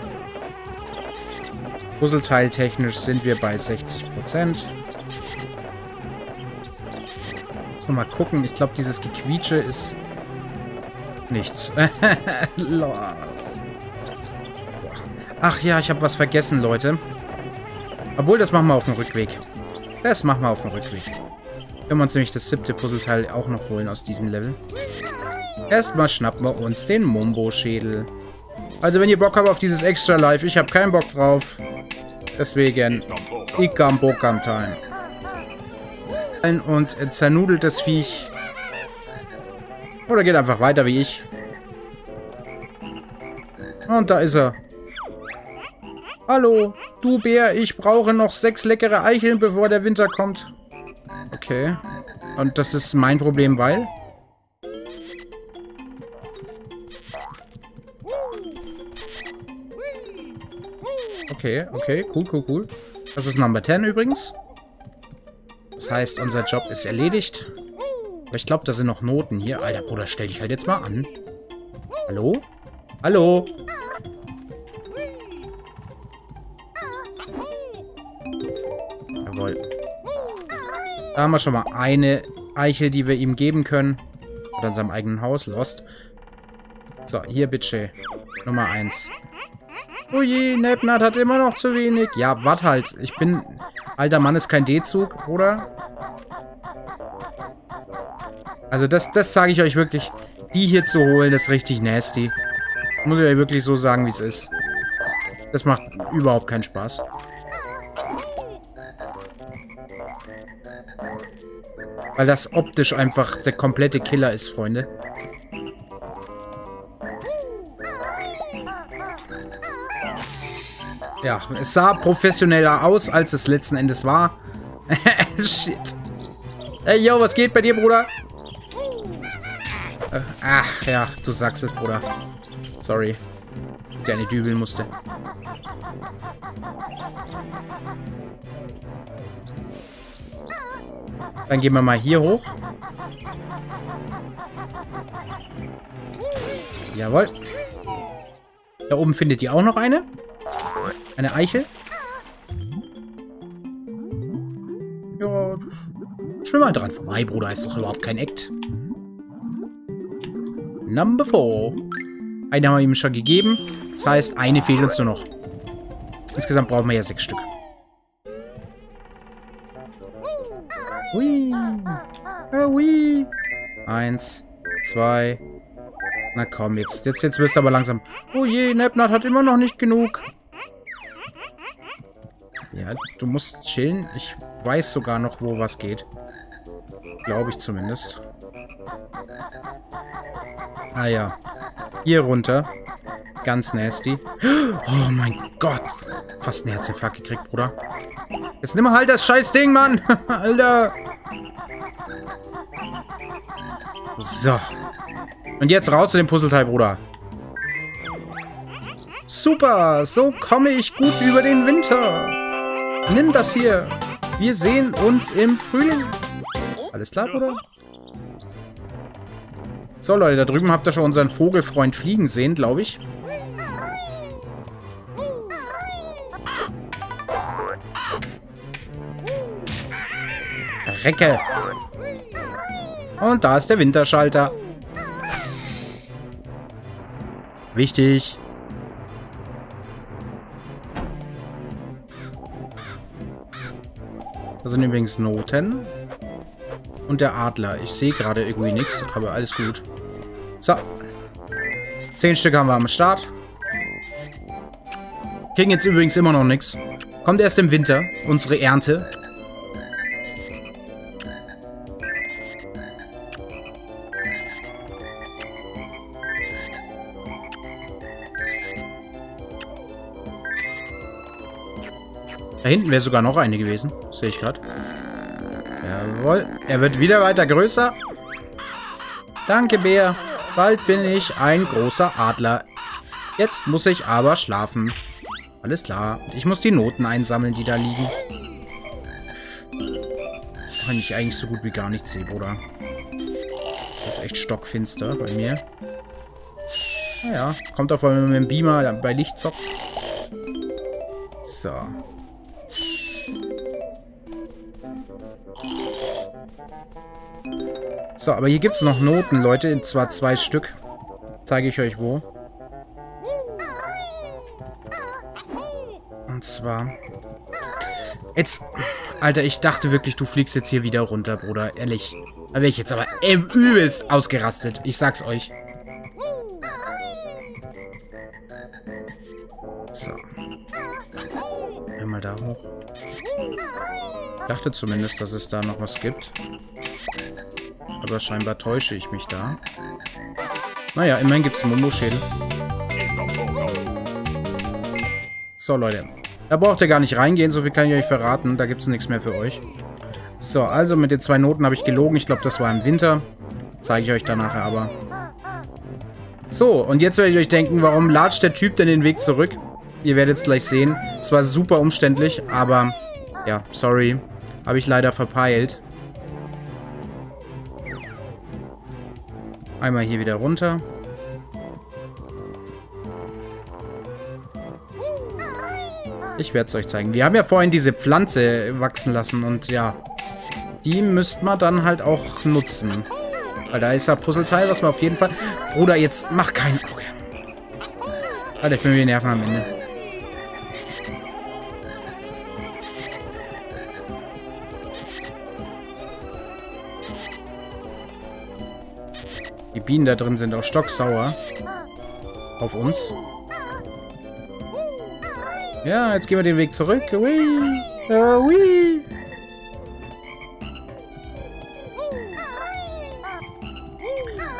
Puzzleteiltechnisch sind wir bei sechzig Prozent. Muss nochmal gucken. Ich glaube, dieses Gequietsche ist nichts. Lost. Ach ja, ich habe was vergessen, Leute. Obwohl, das machen wir auf dem Rückweg. Das machen wir auf dem Rückweg. Können wir uns nämlich das siebte Puzzleteil auch noch holen aus diesem Level. Erstmal schnappen wir uns den Mumboschädel. Also, wenn ihr Bock habt auf dieses Extra Life, ich habe keinen Bock drauf. Deswegen, Ikambokam-Time. Und zernudelt das Viech. Oder geht einfach weiter wie ich. Und da ist er. Hallo, du Bär, ich brauche noch sechs leckere Eicheln, bevor der Winter kommt. Okay. Und das ist mein Problem, weil... Okay, okay, cool, cool, cool. Das ist Number zehn übrigens. Das heißt, unser Job ist erledigt. Aber ich glaube, da sind noch Noten hier. Alter, Bruder, stell dich halt jetzt mal an. Hallo? Hallo? Jawohl. Da haben wir schon mal eine Eichel, die wir ihm geben können. Oder in seinem eigenen Haus. Lost. So, hier, bitteschön. Nummer eins. Oh je, Nabnut hat immer noch zu wenig. Ja, warte halt. Ich bin... Alter Mann ist kein D-Zug, oder? Also das, das sage ich euch wirklich. Die hier zu holen, ist richtig nasty. Muss ich euch wirklich so sagen, wie es ist. Das macht überhaupt keinen Spaß. Weil das optisch einfach der komplette Killer ist, Freunde. Ja, es sah professioneller aus, als es letzten Endes war. Shit. Ey, yo, was geht bei dir, Bruder? Ach, ja, du sagst es, Bruder. Sorry. Ich ja nicht dübeln musste. Dann gehen wir mal hier hoch. Jawohl. Da oben findet ihr auch noch eine. Eine Eichel? Ja, schwimm mal dran vorbei, Bruder. Ist doch überhaupt kein Act. Number four. Eine haben wir ihm schon gegeben. Das heißt, eine fehlt uns nur noch. Insgesamt brauchen wir ja sechs Stück. Hui. Ja, hui. Eins, zwei. Na komm, jetzt. Jetzt, jetzt wirst du aber langsam. Oh je, Nabnut hat immer noch nicht genug. Ja, du musst chillen. Ich weiß sogar noch, wo was geht. Glaube ich zumindest. Ah ja. Hier runter. Ganz nasty. Oh mein Gott. Fast einen Herzinfarkt gekriegt, Bruder. Jetzt nimm halt das scheiß Ding, Mann. Alter. So. Und jetzt raus zu dem Puzzleteil, Bruder. Super. So komme ich gut über den Winter. Nimm das hier. Wir sehen uns im Frühling. Alles klar, Bruder? So, Leute, da drüben habt ihr schon unseren Vogelfreund fliegen sehen, glaube ich. Recke. Und da ist der Winterschalter. Wichtig. Das sind übrigens Noten. Und der Adler. Ich sehe gerade irgendwie nichts, aber alles gut. So. Zehn Stück haben wir am Start. Kriegen jetzt übrigens immer noch nichts. Kommt erst im Winter. Unsere Ernte. Da hinten wäre sogar noch eine gewesen. Sehe ich gerade. Jawohl. Er wird wieder weiter größer. Danke, Bär. Bald bin ich ein großer Adler. Jetzt muss ich aber schlafen. Alles klar. Ich muss die Noten einsammeln, die da liegen. kann ich eigentlich so gut wie gar nichts sehen, Bruder. Das ist echt stockfinster bei mir. Naja, kommt auf, wenn man mit dem Beamer bei Licht zockt. So. So, aber hier gibt es noch Noten, Leute. Und zwar zwei Stück. Zeige ich euch wo. Und zwar... Jetzt... Alter, ich dachte wirklich, du fliegst jetzt hier wieder runter, Bruder. Ehrlich. Da wäre ich jetzt aber übelst ausgerastet. Ich sag's euch. So. Einmal da hoch. Ich dachte zumindest, dass es da noch was gibt. Aber scheinbar täusche ich mich da. Naja, immerhin gibt es Mumboschädel. So, Leute. Da braucht ihr gar nicht reingehen, so viel kann ich euch verraten. Da gibt es nichts mehr für euch. So, also mit den zwei Noten habe ich gelogen. Ich glaube, das war im Winter. Zeige ich euch danach aber. So, und jetzt werdet ihr euch denken, warum latscht der Typ denn den Weg zurück? Ihr werdet es gleich sehen. Es war super umständlich, aber... Ja, sorry. Habe ich leider verpeilt. Einmal hier wieder runter. Ich werde es euch zeigen. Wir haben ja vorhin diese Pflanze wachsen lassen und ja, die müsste man dann halt auch nutzen. Weil da ist ja Puzzleteil, was man auf jeden Fall... Bruder, jetzt mach kein Auge. Alter, ich bin mir die Nerven am Ende. Die Bienen da drin sind auch stocksauer auf uns. Ja, jetzt gehen wir den Weg zurück. Ui. Ja, ui.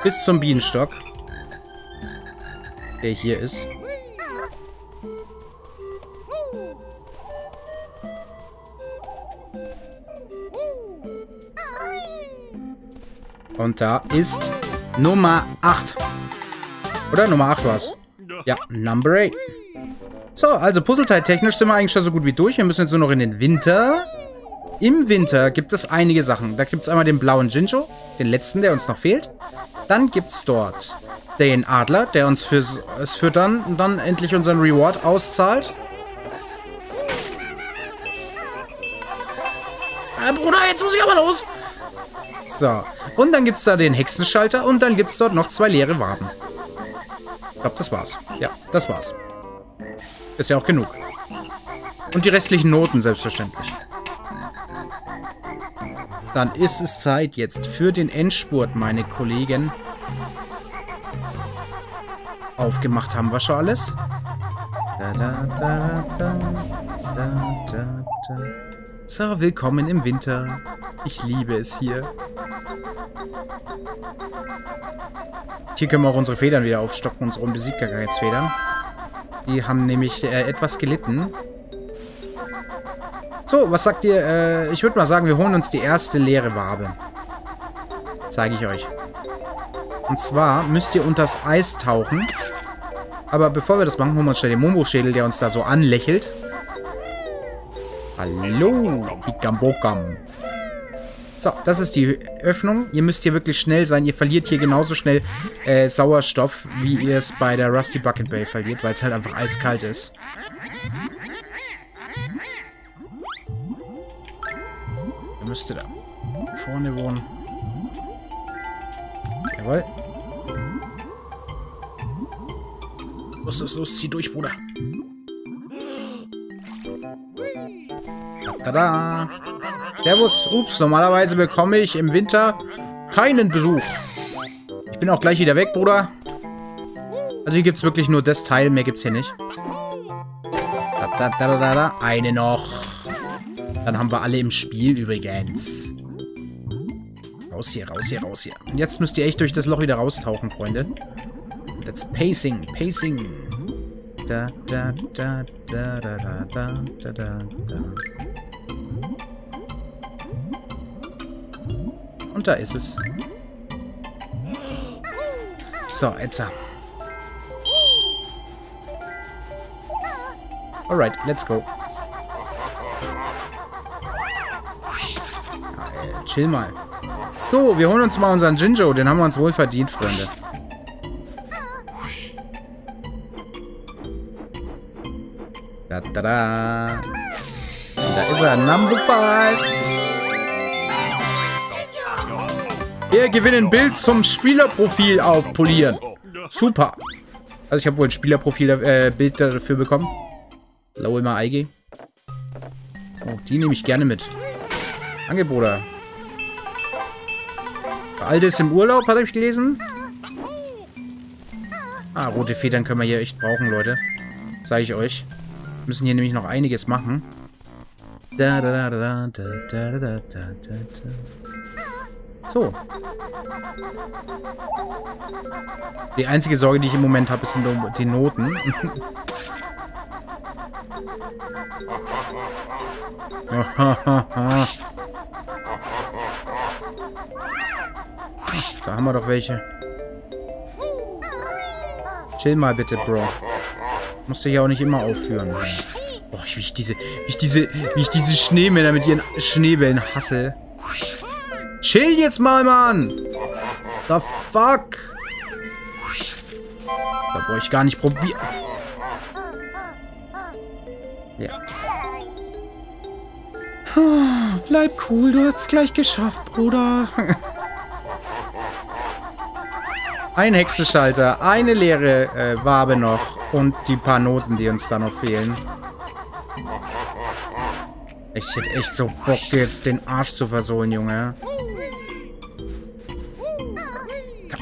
Bis zum Bienenstock, der hier ist. Und da ist Nummer acht. Oder Nummer acht war es. Ja, Number eight. So, also puzzleteiltechnisch sind wir eigentlich schon so gut wie durch. Wir müssen jetzt nur noch in den Winter. Im Winter gibt es einige Sachen. Da gibt es einmal den blauen Jinjo, den letzten, der uns noch fehlt. Dann gibt es dort den Adler, der uns fürs Füttern und dann endlich unseren Reward auszahlt. Ah, Bruder, jetzt muss ich aber los. So. Und dann gibt es da den Hexenschalter und dann gibt es dort noch zwei leere Waben. Ich glaube, das war's. Ja, das war's. Ist ja auch genug. Und die restlichen Noten, selbstverständlich. Dann ist es Zeit jetzt für den Endspurt, meine Kollegen. Aufgemacht haben wir schon alles. Da, da, da, da, da, da, da. So, willkommen im Winter. Ich liebe es hier. Hier können wir auch unsere Federn wieder aufstocken, unsere Unbesiegbarkeitsfedern. Die haben nämlich äh, etwas gelitten. So, was sagt ihr? Äh, ich würde mal sagen, wir holen uns die erste leere Wabe. Zeige ich euch. Und zwar müsst ihr unters Eis tauchen. Aber bevor wir das machen, holen wir uns schnell den Mumboschädel, der uns da so anlächelt. Hallo, Hikambokam. So, das ist die Öffnung. Ihr müsst hier wirklich schnell sein. Ihr verliert hier genauso schnell äh, Sauerstoff, wie ihr es bei der Rusty Bucket Bay verliert, weil es halt einfach eiskalt ist. Ihr müsstet da vorne wohnen. Jawohl. Los, los, los, zieh durch, Bruder. Tada! Servus. Ups, normalerweise bekomme ich im Winter keinen Besuch. Ich bin auch gleich wieder weg, Bruder. Also hier gibt es wirklich nur das Teil, mehr gibt es hier nicht. Da, da, da, da, da. Eine noch. Dann haben wir alle im Spiel übrigens. Raus hier, raus hier, raus hier. Und jetzt müsst ihr echt durch das Loch wieder raustauchen, Freunde. That's pacing, pacing. Da, da, da, da, da, da, da, da, da. Und da ist es. So, jetzt. Alright, let's go. chill mal. So, wir holen uns mal unseren Jinjo. Den haben wir uns wohl verdient, Freunde. Da, da, da. Und da ist er. Number five. Wir gewinnen Bild zum Spielerprofil aufpolieren. Super. Also ich habe wohl ein Spielerprofil, äh, Bild dafür bekommen. Low immer I G. Oh, die nehme ich gerne mit. Danke, Bruder. Der Alte ist im Urlaub, habe ich gelesen. Ah, rote Federn können wir hier echt brauchen, Leute. Zeige ich euch. Wir müssen hier nämlich noch einiges machen. So. Die einzige Sorge, die ich im Moment habe, sind die Noten. Da haben wir doch welche. Chill mal bitte, Bro. Musst du ja auch nicht immer aufführen. Boah, wie ich diese, wie ich diese, wie ich diese Schneemänner mit ihren Schneebällen hasse. Chill jetzt mal, Mann! The fuck? Da brauche ich gar nicht probieren. Ja. Bleib cool, du hast es gleich geschafft, Bruder. Ein Hexenschalter, eine leere äh, Wabe noch und die paar Noten, die uns da noch fehlen. Ich hätte echt so Bock, dir jetzt den Arsch zu versohlen, Junge.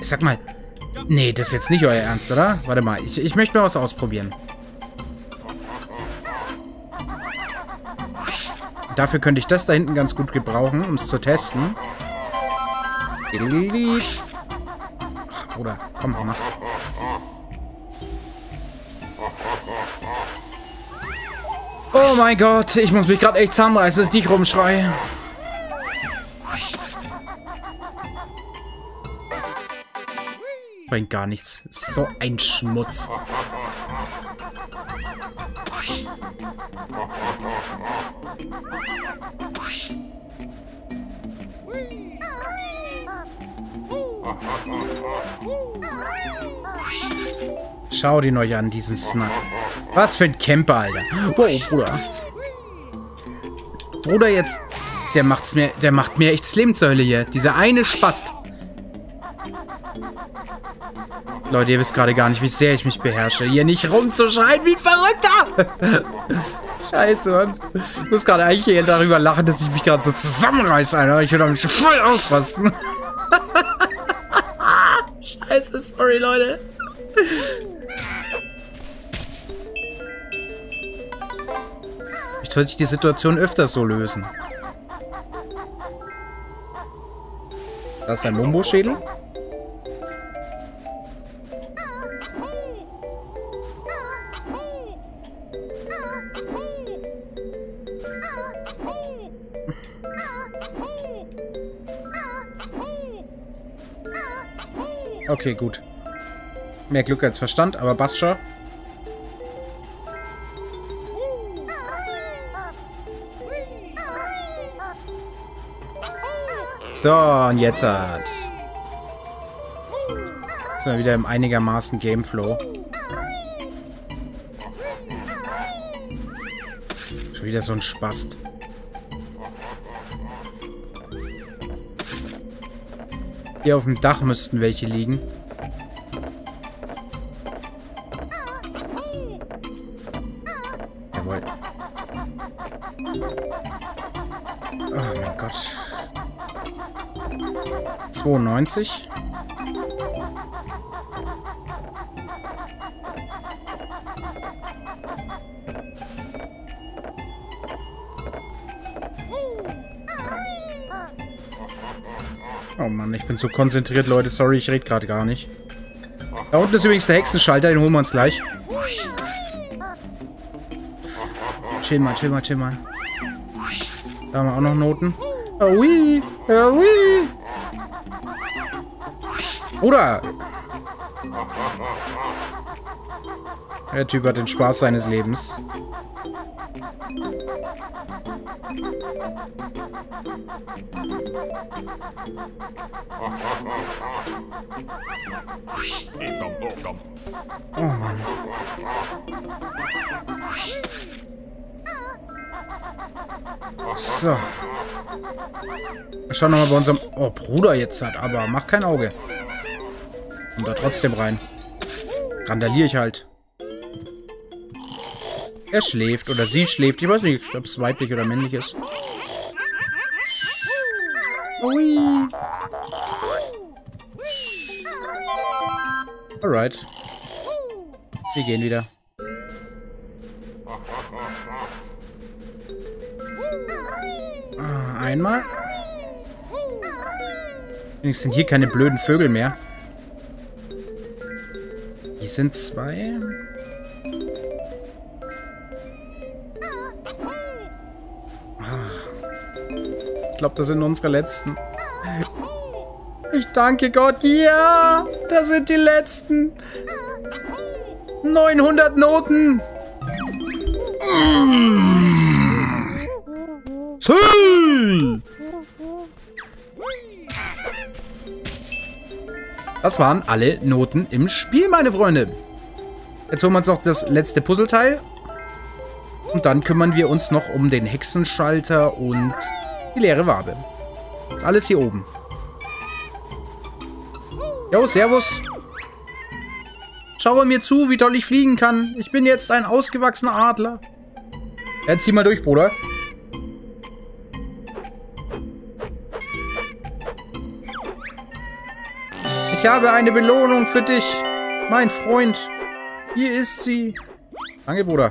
Ich sag mal, nee, das ist jetzt nicht euer Ernst, oder? Warte mal, ich, ich möchte mal was ausprobieren. Dafür könnte ich das da hinten ganz gut gebrauchen, um es zu testen. Ach, Bruder, komm, mach. Oh mein Gott, ich muss mich gerade echt zusammenreißen, dass ich nicht rumschreie. Bringt gar nichts. So ein Schmutz. Schau den euch an, diesen Snack. Was für ein Camper, Alter. Wow, Bruder. Bruder, jetzt... Der, macht's mir, der macht mir echt das Leben zur Hölle hier. Dieser eine Spast. Leute, ihr wisst gerade gar nicht, wie sehr ich mich beherrsche. Hier nicht rumzuschreien wie ein Verrückter. Scheiße, Mann. Ich muss gerade eigentlich hier darüber lachen, dass ich mich gerade so zusammenreiße, Alter. Ich würde mich voll ausrasten. Scheiße, sorry, Leute. Ich sollte die Situation öfters so lösen. Das ist ein Mumboschädel. Okay, gut. Mehr Glück als Verstand, aber passt schon. So, und jetzt hat. Jetzt sind wir wieder im einigermaßen Gameflow. Schon wieder so ein Spast. Hier auf dem Dach müssten welche liegen. Jawohl. Oh mein Gott. zweiundneunzig. Oh Mann, ich bin so konzentriert, Leute. Sorry, ich rede gerade gar nicht. Da unten ist übrigens der Hexenschalter, den holen wir uns gleich. Chill mal, chill mal, chill mal. Da haben wir auch noch Noten. Oh, oui. Oh, oui. Bruder! Der Typ hat den Spaß seines Lebens. Oh Mann. So. Schauen wir mal bei unserem... Oh, Bruder jetzt halt, aber mach kein Auge. Und da trotzdem rein. Randaliere ich halt. Er schläft oder sie schläft. Ich weiß nicht, ob es weiblich oder männlich ist. Ui. Alright. Wir gehen wieder. Ah, einmal. Wenigstens sind hier keine blöden Vögel mehr. Hier sind zwei. Ah. Ich glaube, das sind unsere letzten. Ich danke Gott. Ja, das sind die letzten. neunhundert Noten. Das waren alle Noten im Spiel, meine Freunde. Jetzt holen wir uns noch das letzte Puzzleteil. Und dann kümmern wir uns noch um den Hexenschalter und die leere Wabe. Das ist alles hier oben. Jo, servus. Schaue mir zu, wie toll ich fliegen kann. Ich bin jetzt ein ausgewachsener Adler. Ja, zieh mal durch, Bruder. Ich habe eine Belohnung für dich, mein Freund. Hier ist sie. Danke, Bruder.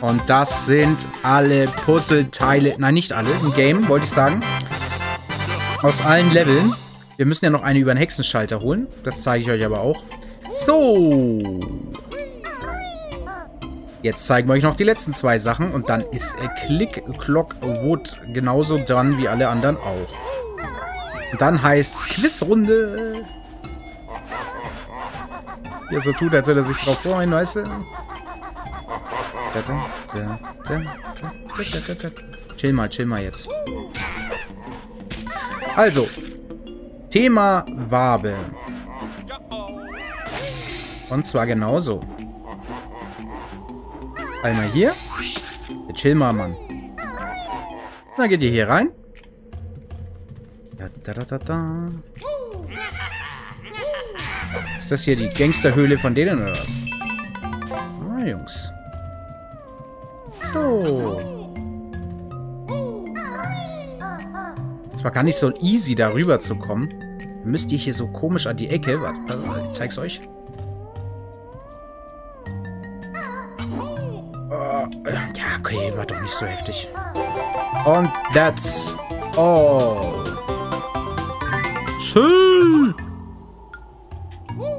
Und das sind alle Puzzleteile. Nein, nicht alle. Im Game, wollte ich sagen. Aus allen Leveln. Wir müssen ja noch eine über den Hexenschalter holen. Das zeige ich euch aber auch. So. Jetzt zeigen wir euch noch die letzten zwei Sachen. Und dann ist Click Clock Wood genauso dran wie alle anderen auch. Und dann heißt es Quizrunde. Hier so tut, als würde er sich drauf freuen, weißt du? Chill mal, chill mal jetzt. Also. Thema Wabe. Und zwar genauso. Einmal hier. Jetzt chill mal, Mann. Dann geht ihr hier rein. Da, da, da, da. Ist das hier die Gangsterhöhle von denen oder was? Ah, Jungs. So. Es war gar nicht so easy, da rüber zu kommen. Dann müsst ihr hier so komisch an die Ecke. Warte, ich zeig's euch. Oh, ja, okay, war doch nicht so heftig. Und that's all.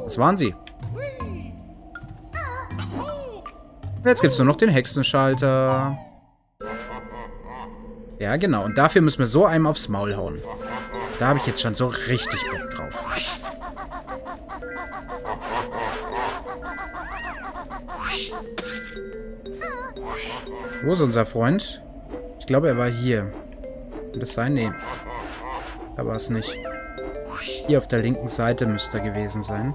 Das waren sie. Und jetzt gibt es nur noch den Hexenschalter. Ja, genau. Und dafür müssen wir so einem aufs Maul hauen. Da habe ich jetzt schon so richtig Bock drauf. Wo ist unser Freund? Ich glaube, er war hier. Kann das sein? Nee. Da war es nicht. Hier auf der linken Seite müsste er gewesen sein.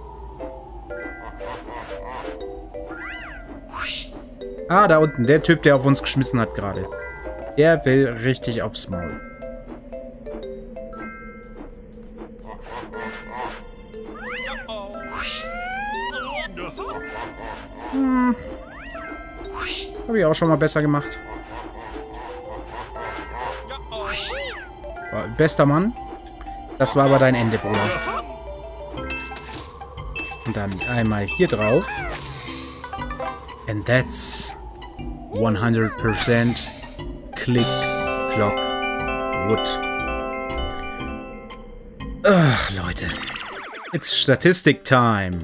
Ah, da unten. Der Typ, der auf uns geschmissen hat gerade. Der will richtig aufs Maul. Hm. Habe ich auch schon mal besser gemacht. Bester Mann. Das war aber dein Ende, Bruder. Und dann einmal hier drauf. And that's hundert Prozent Click Clock Wood. Ach, Leute. It's Statistik Time.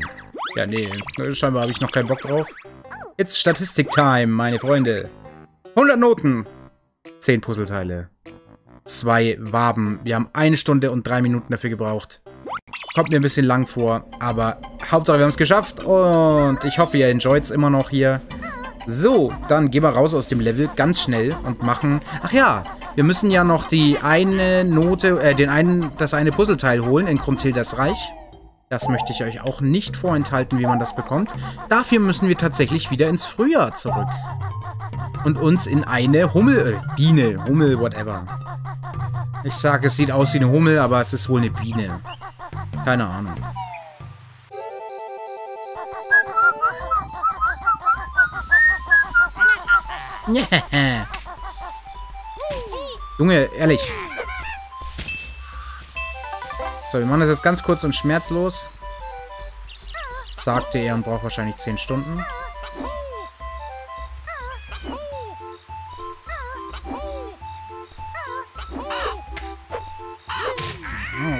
Ja, nee. Scheinbar habe ich noch keinen Bock drauf. It's Statistik Time, meine Freunde. hundert Noten. zehn Puzzleteile. Zwei Waben. Wir haben eine Stunde und drei Minuten dafür gebraucht. Kommt mir ein bisschen lang vor, aber Hauptsache wir haben es geschafft und ich hoffe, ihr enjoyt es immer noch hier. So, dann gehen wir raus aus dem Level ganz schnell und machen... Ach ja, wir müssen ja noch die eine Note, äh, den einen, das eine Puzzleteil holen in Gruntildas Reich. Das möchte ich euch auch nicht vorenthalten, wie man das bekommt. Dafür müssen wir tatsächlich wieder ins Frühjahr zurück. Und uns in eine Hummel, äh, Biene, Hummel, whatever. Ich sage, es sieht aus wie eine Hummel, aber es ist wohl eine Biene. Keine Ahnung. Junge, ehrlich. So, wir machen das jetzt ganz kurz und schmerzlos. Sagte er und braucht wahrscheinlich zehn Stunden.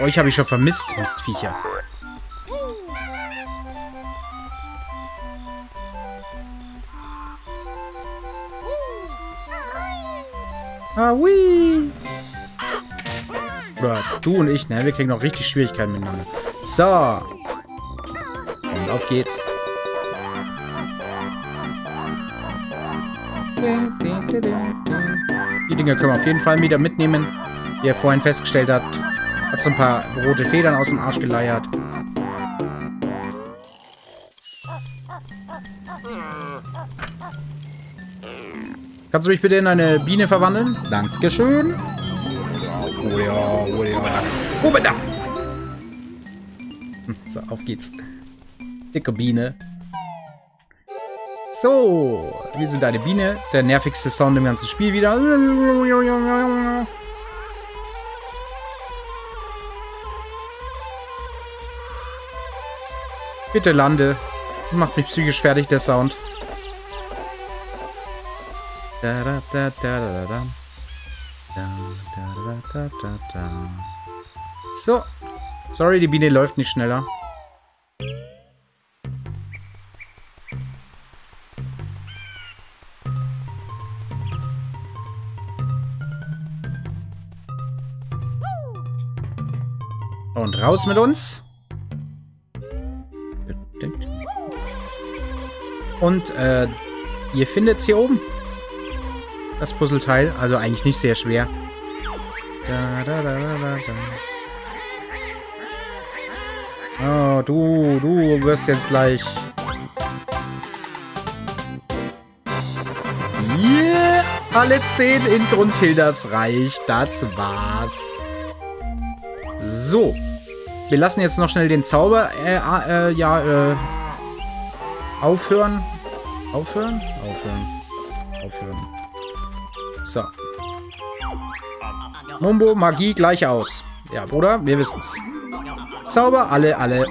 Oh, euch habe ich schon vermisst, Mistviecher. Ah, oui. Oder du und ich, ne? Wir kriegen noch richtig Schwierigkeiten miteinander. So. Und auf geht's. Die Dinger können wir auf jeden Fall wieder mitnehmen. Wie ihr vorhin festgestellt habt, hat so ein paar rote Federn aus dem Arsch geleiert. Kannst du mich bitte in eine Biene verwandeln? Dankeschön. Oh ja, oh ja. Oben da. So, auf geht's. Dicke Biene. So, wir sind eine Biene. Der nervigste Sound im ganzen Spiel wieder. Bitte lande. Macht mich psychisch fertig, der Sound. Da, da, da, da, da, da. Da, da, da, da, da. So. Sorry, die Biene läuft nicht schneller. Und raus mit uns. Und äh, ihr findet es hier oben. Das Puzzleteil, also eigentlich nicht sehr schwer. Da, da, da, da, da. Oh, du, du wirst jetzt gleich. Yeah! Alle zehn in Gruntildas Reich, das war's. So. Wir lassen jetzt noch schnell den Zauber äh, äh, ja, äh, aufhören. Aufhören? Aufhören. Aufhören. So. Mumbo, Magie, gleich aus. Ja, Bruder, wir wissen's. Zauber, alle, alle.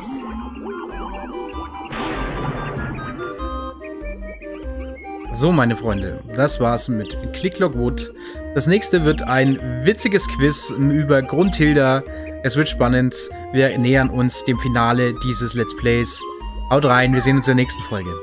So, meine Freunde, das war's mit Click Clock Wood. Das nächste wird ein witziges Quiz über Gruntilda. Es wird spannend. Wir nähern uns dem Finale dieses Let's Plays. Haut rein, wir sehen uns in der nächsten Folge.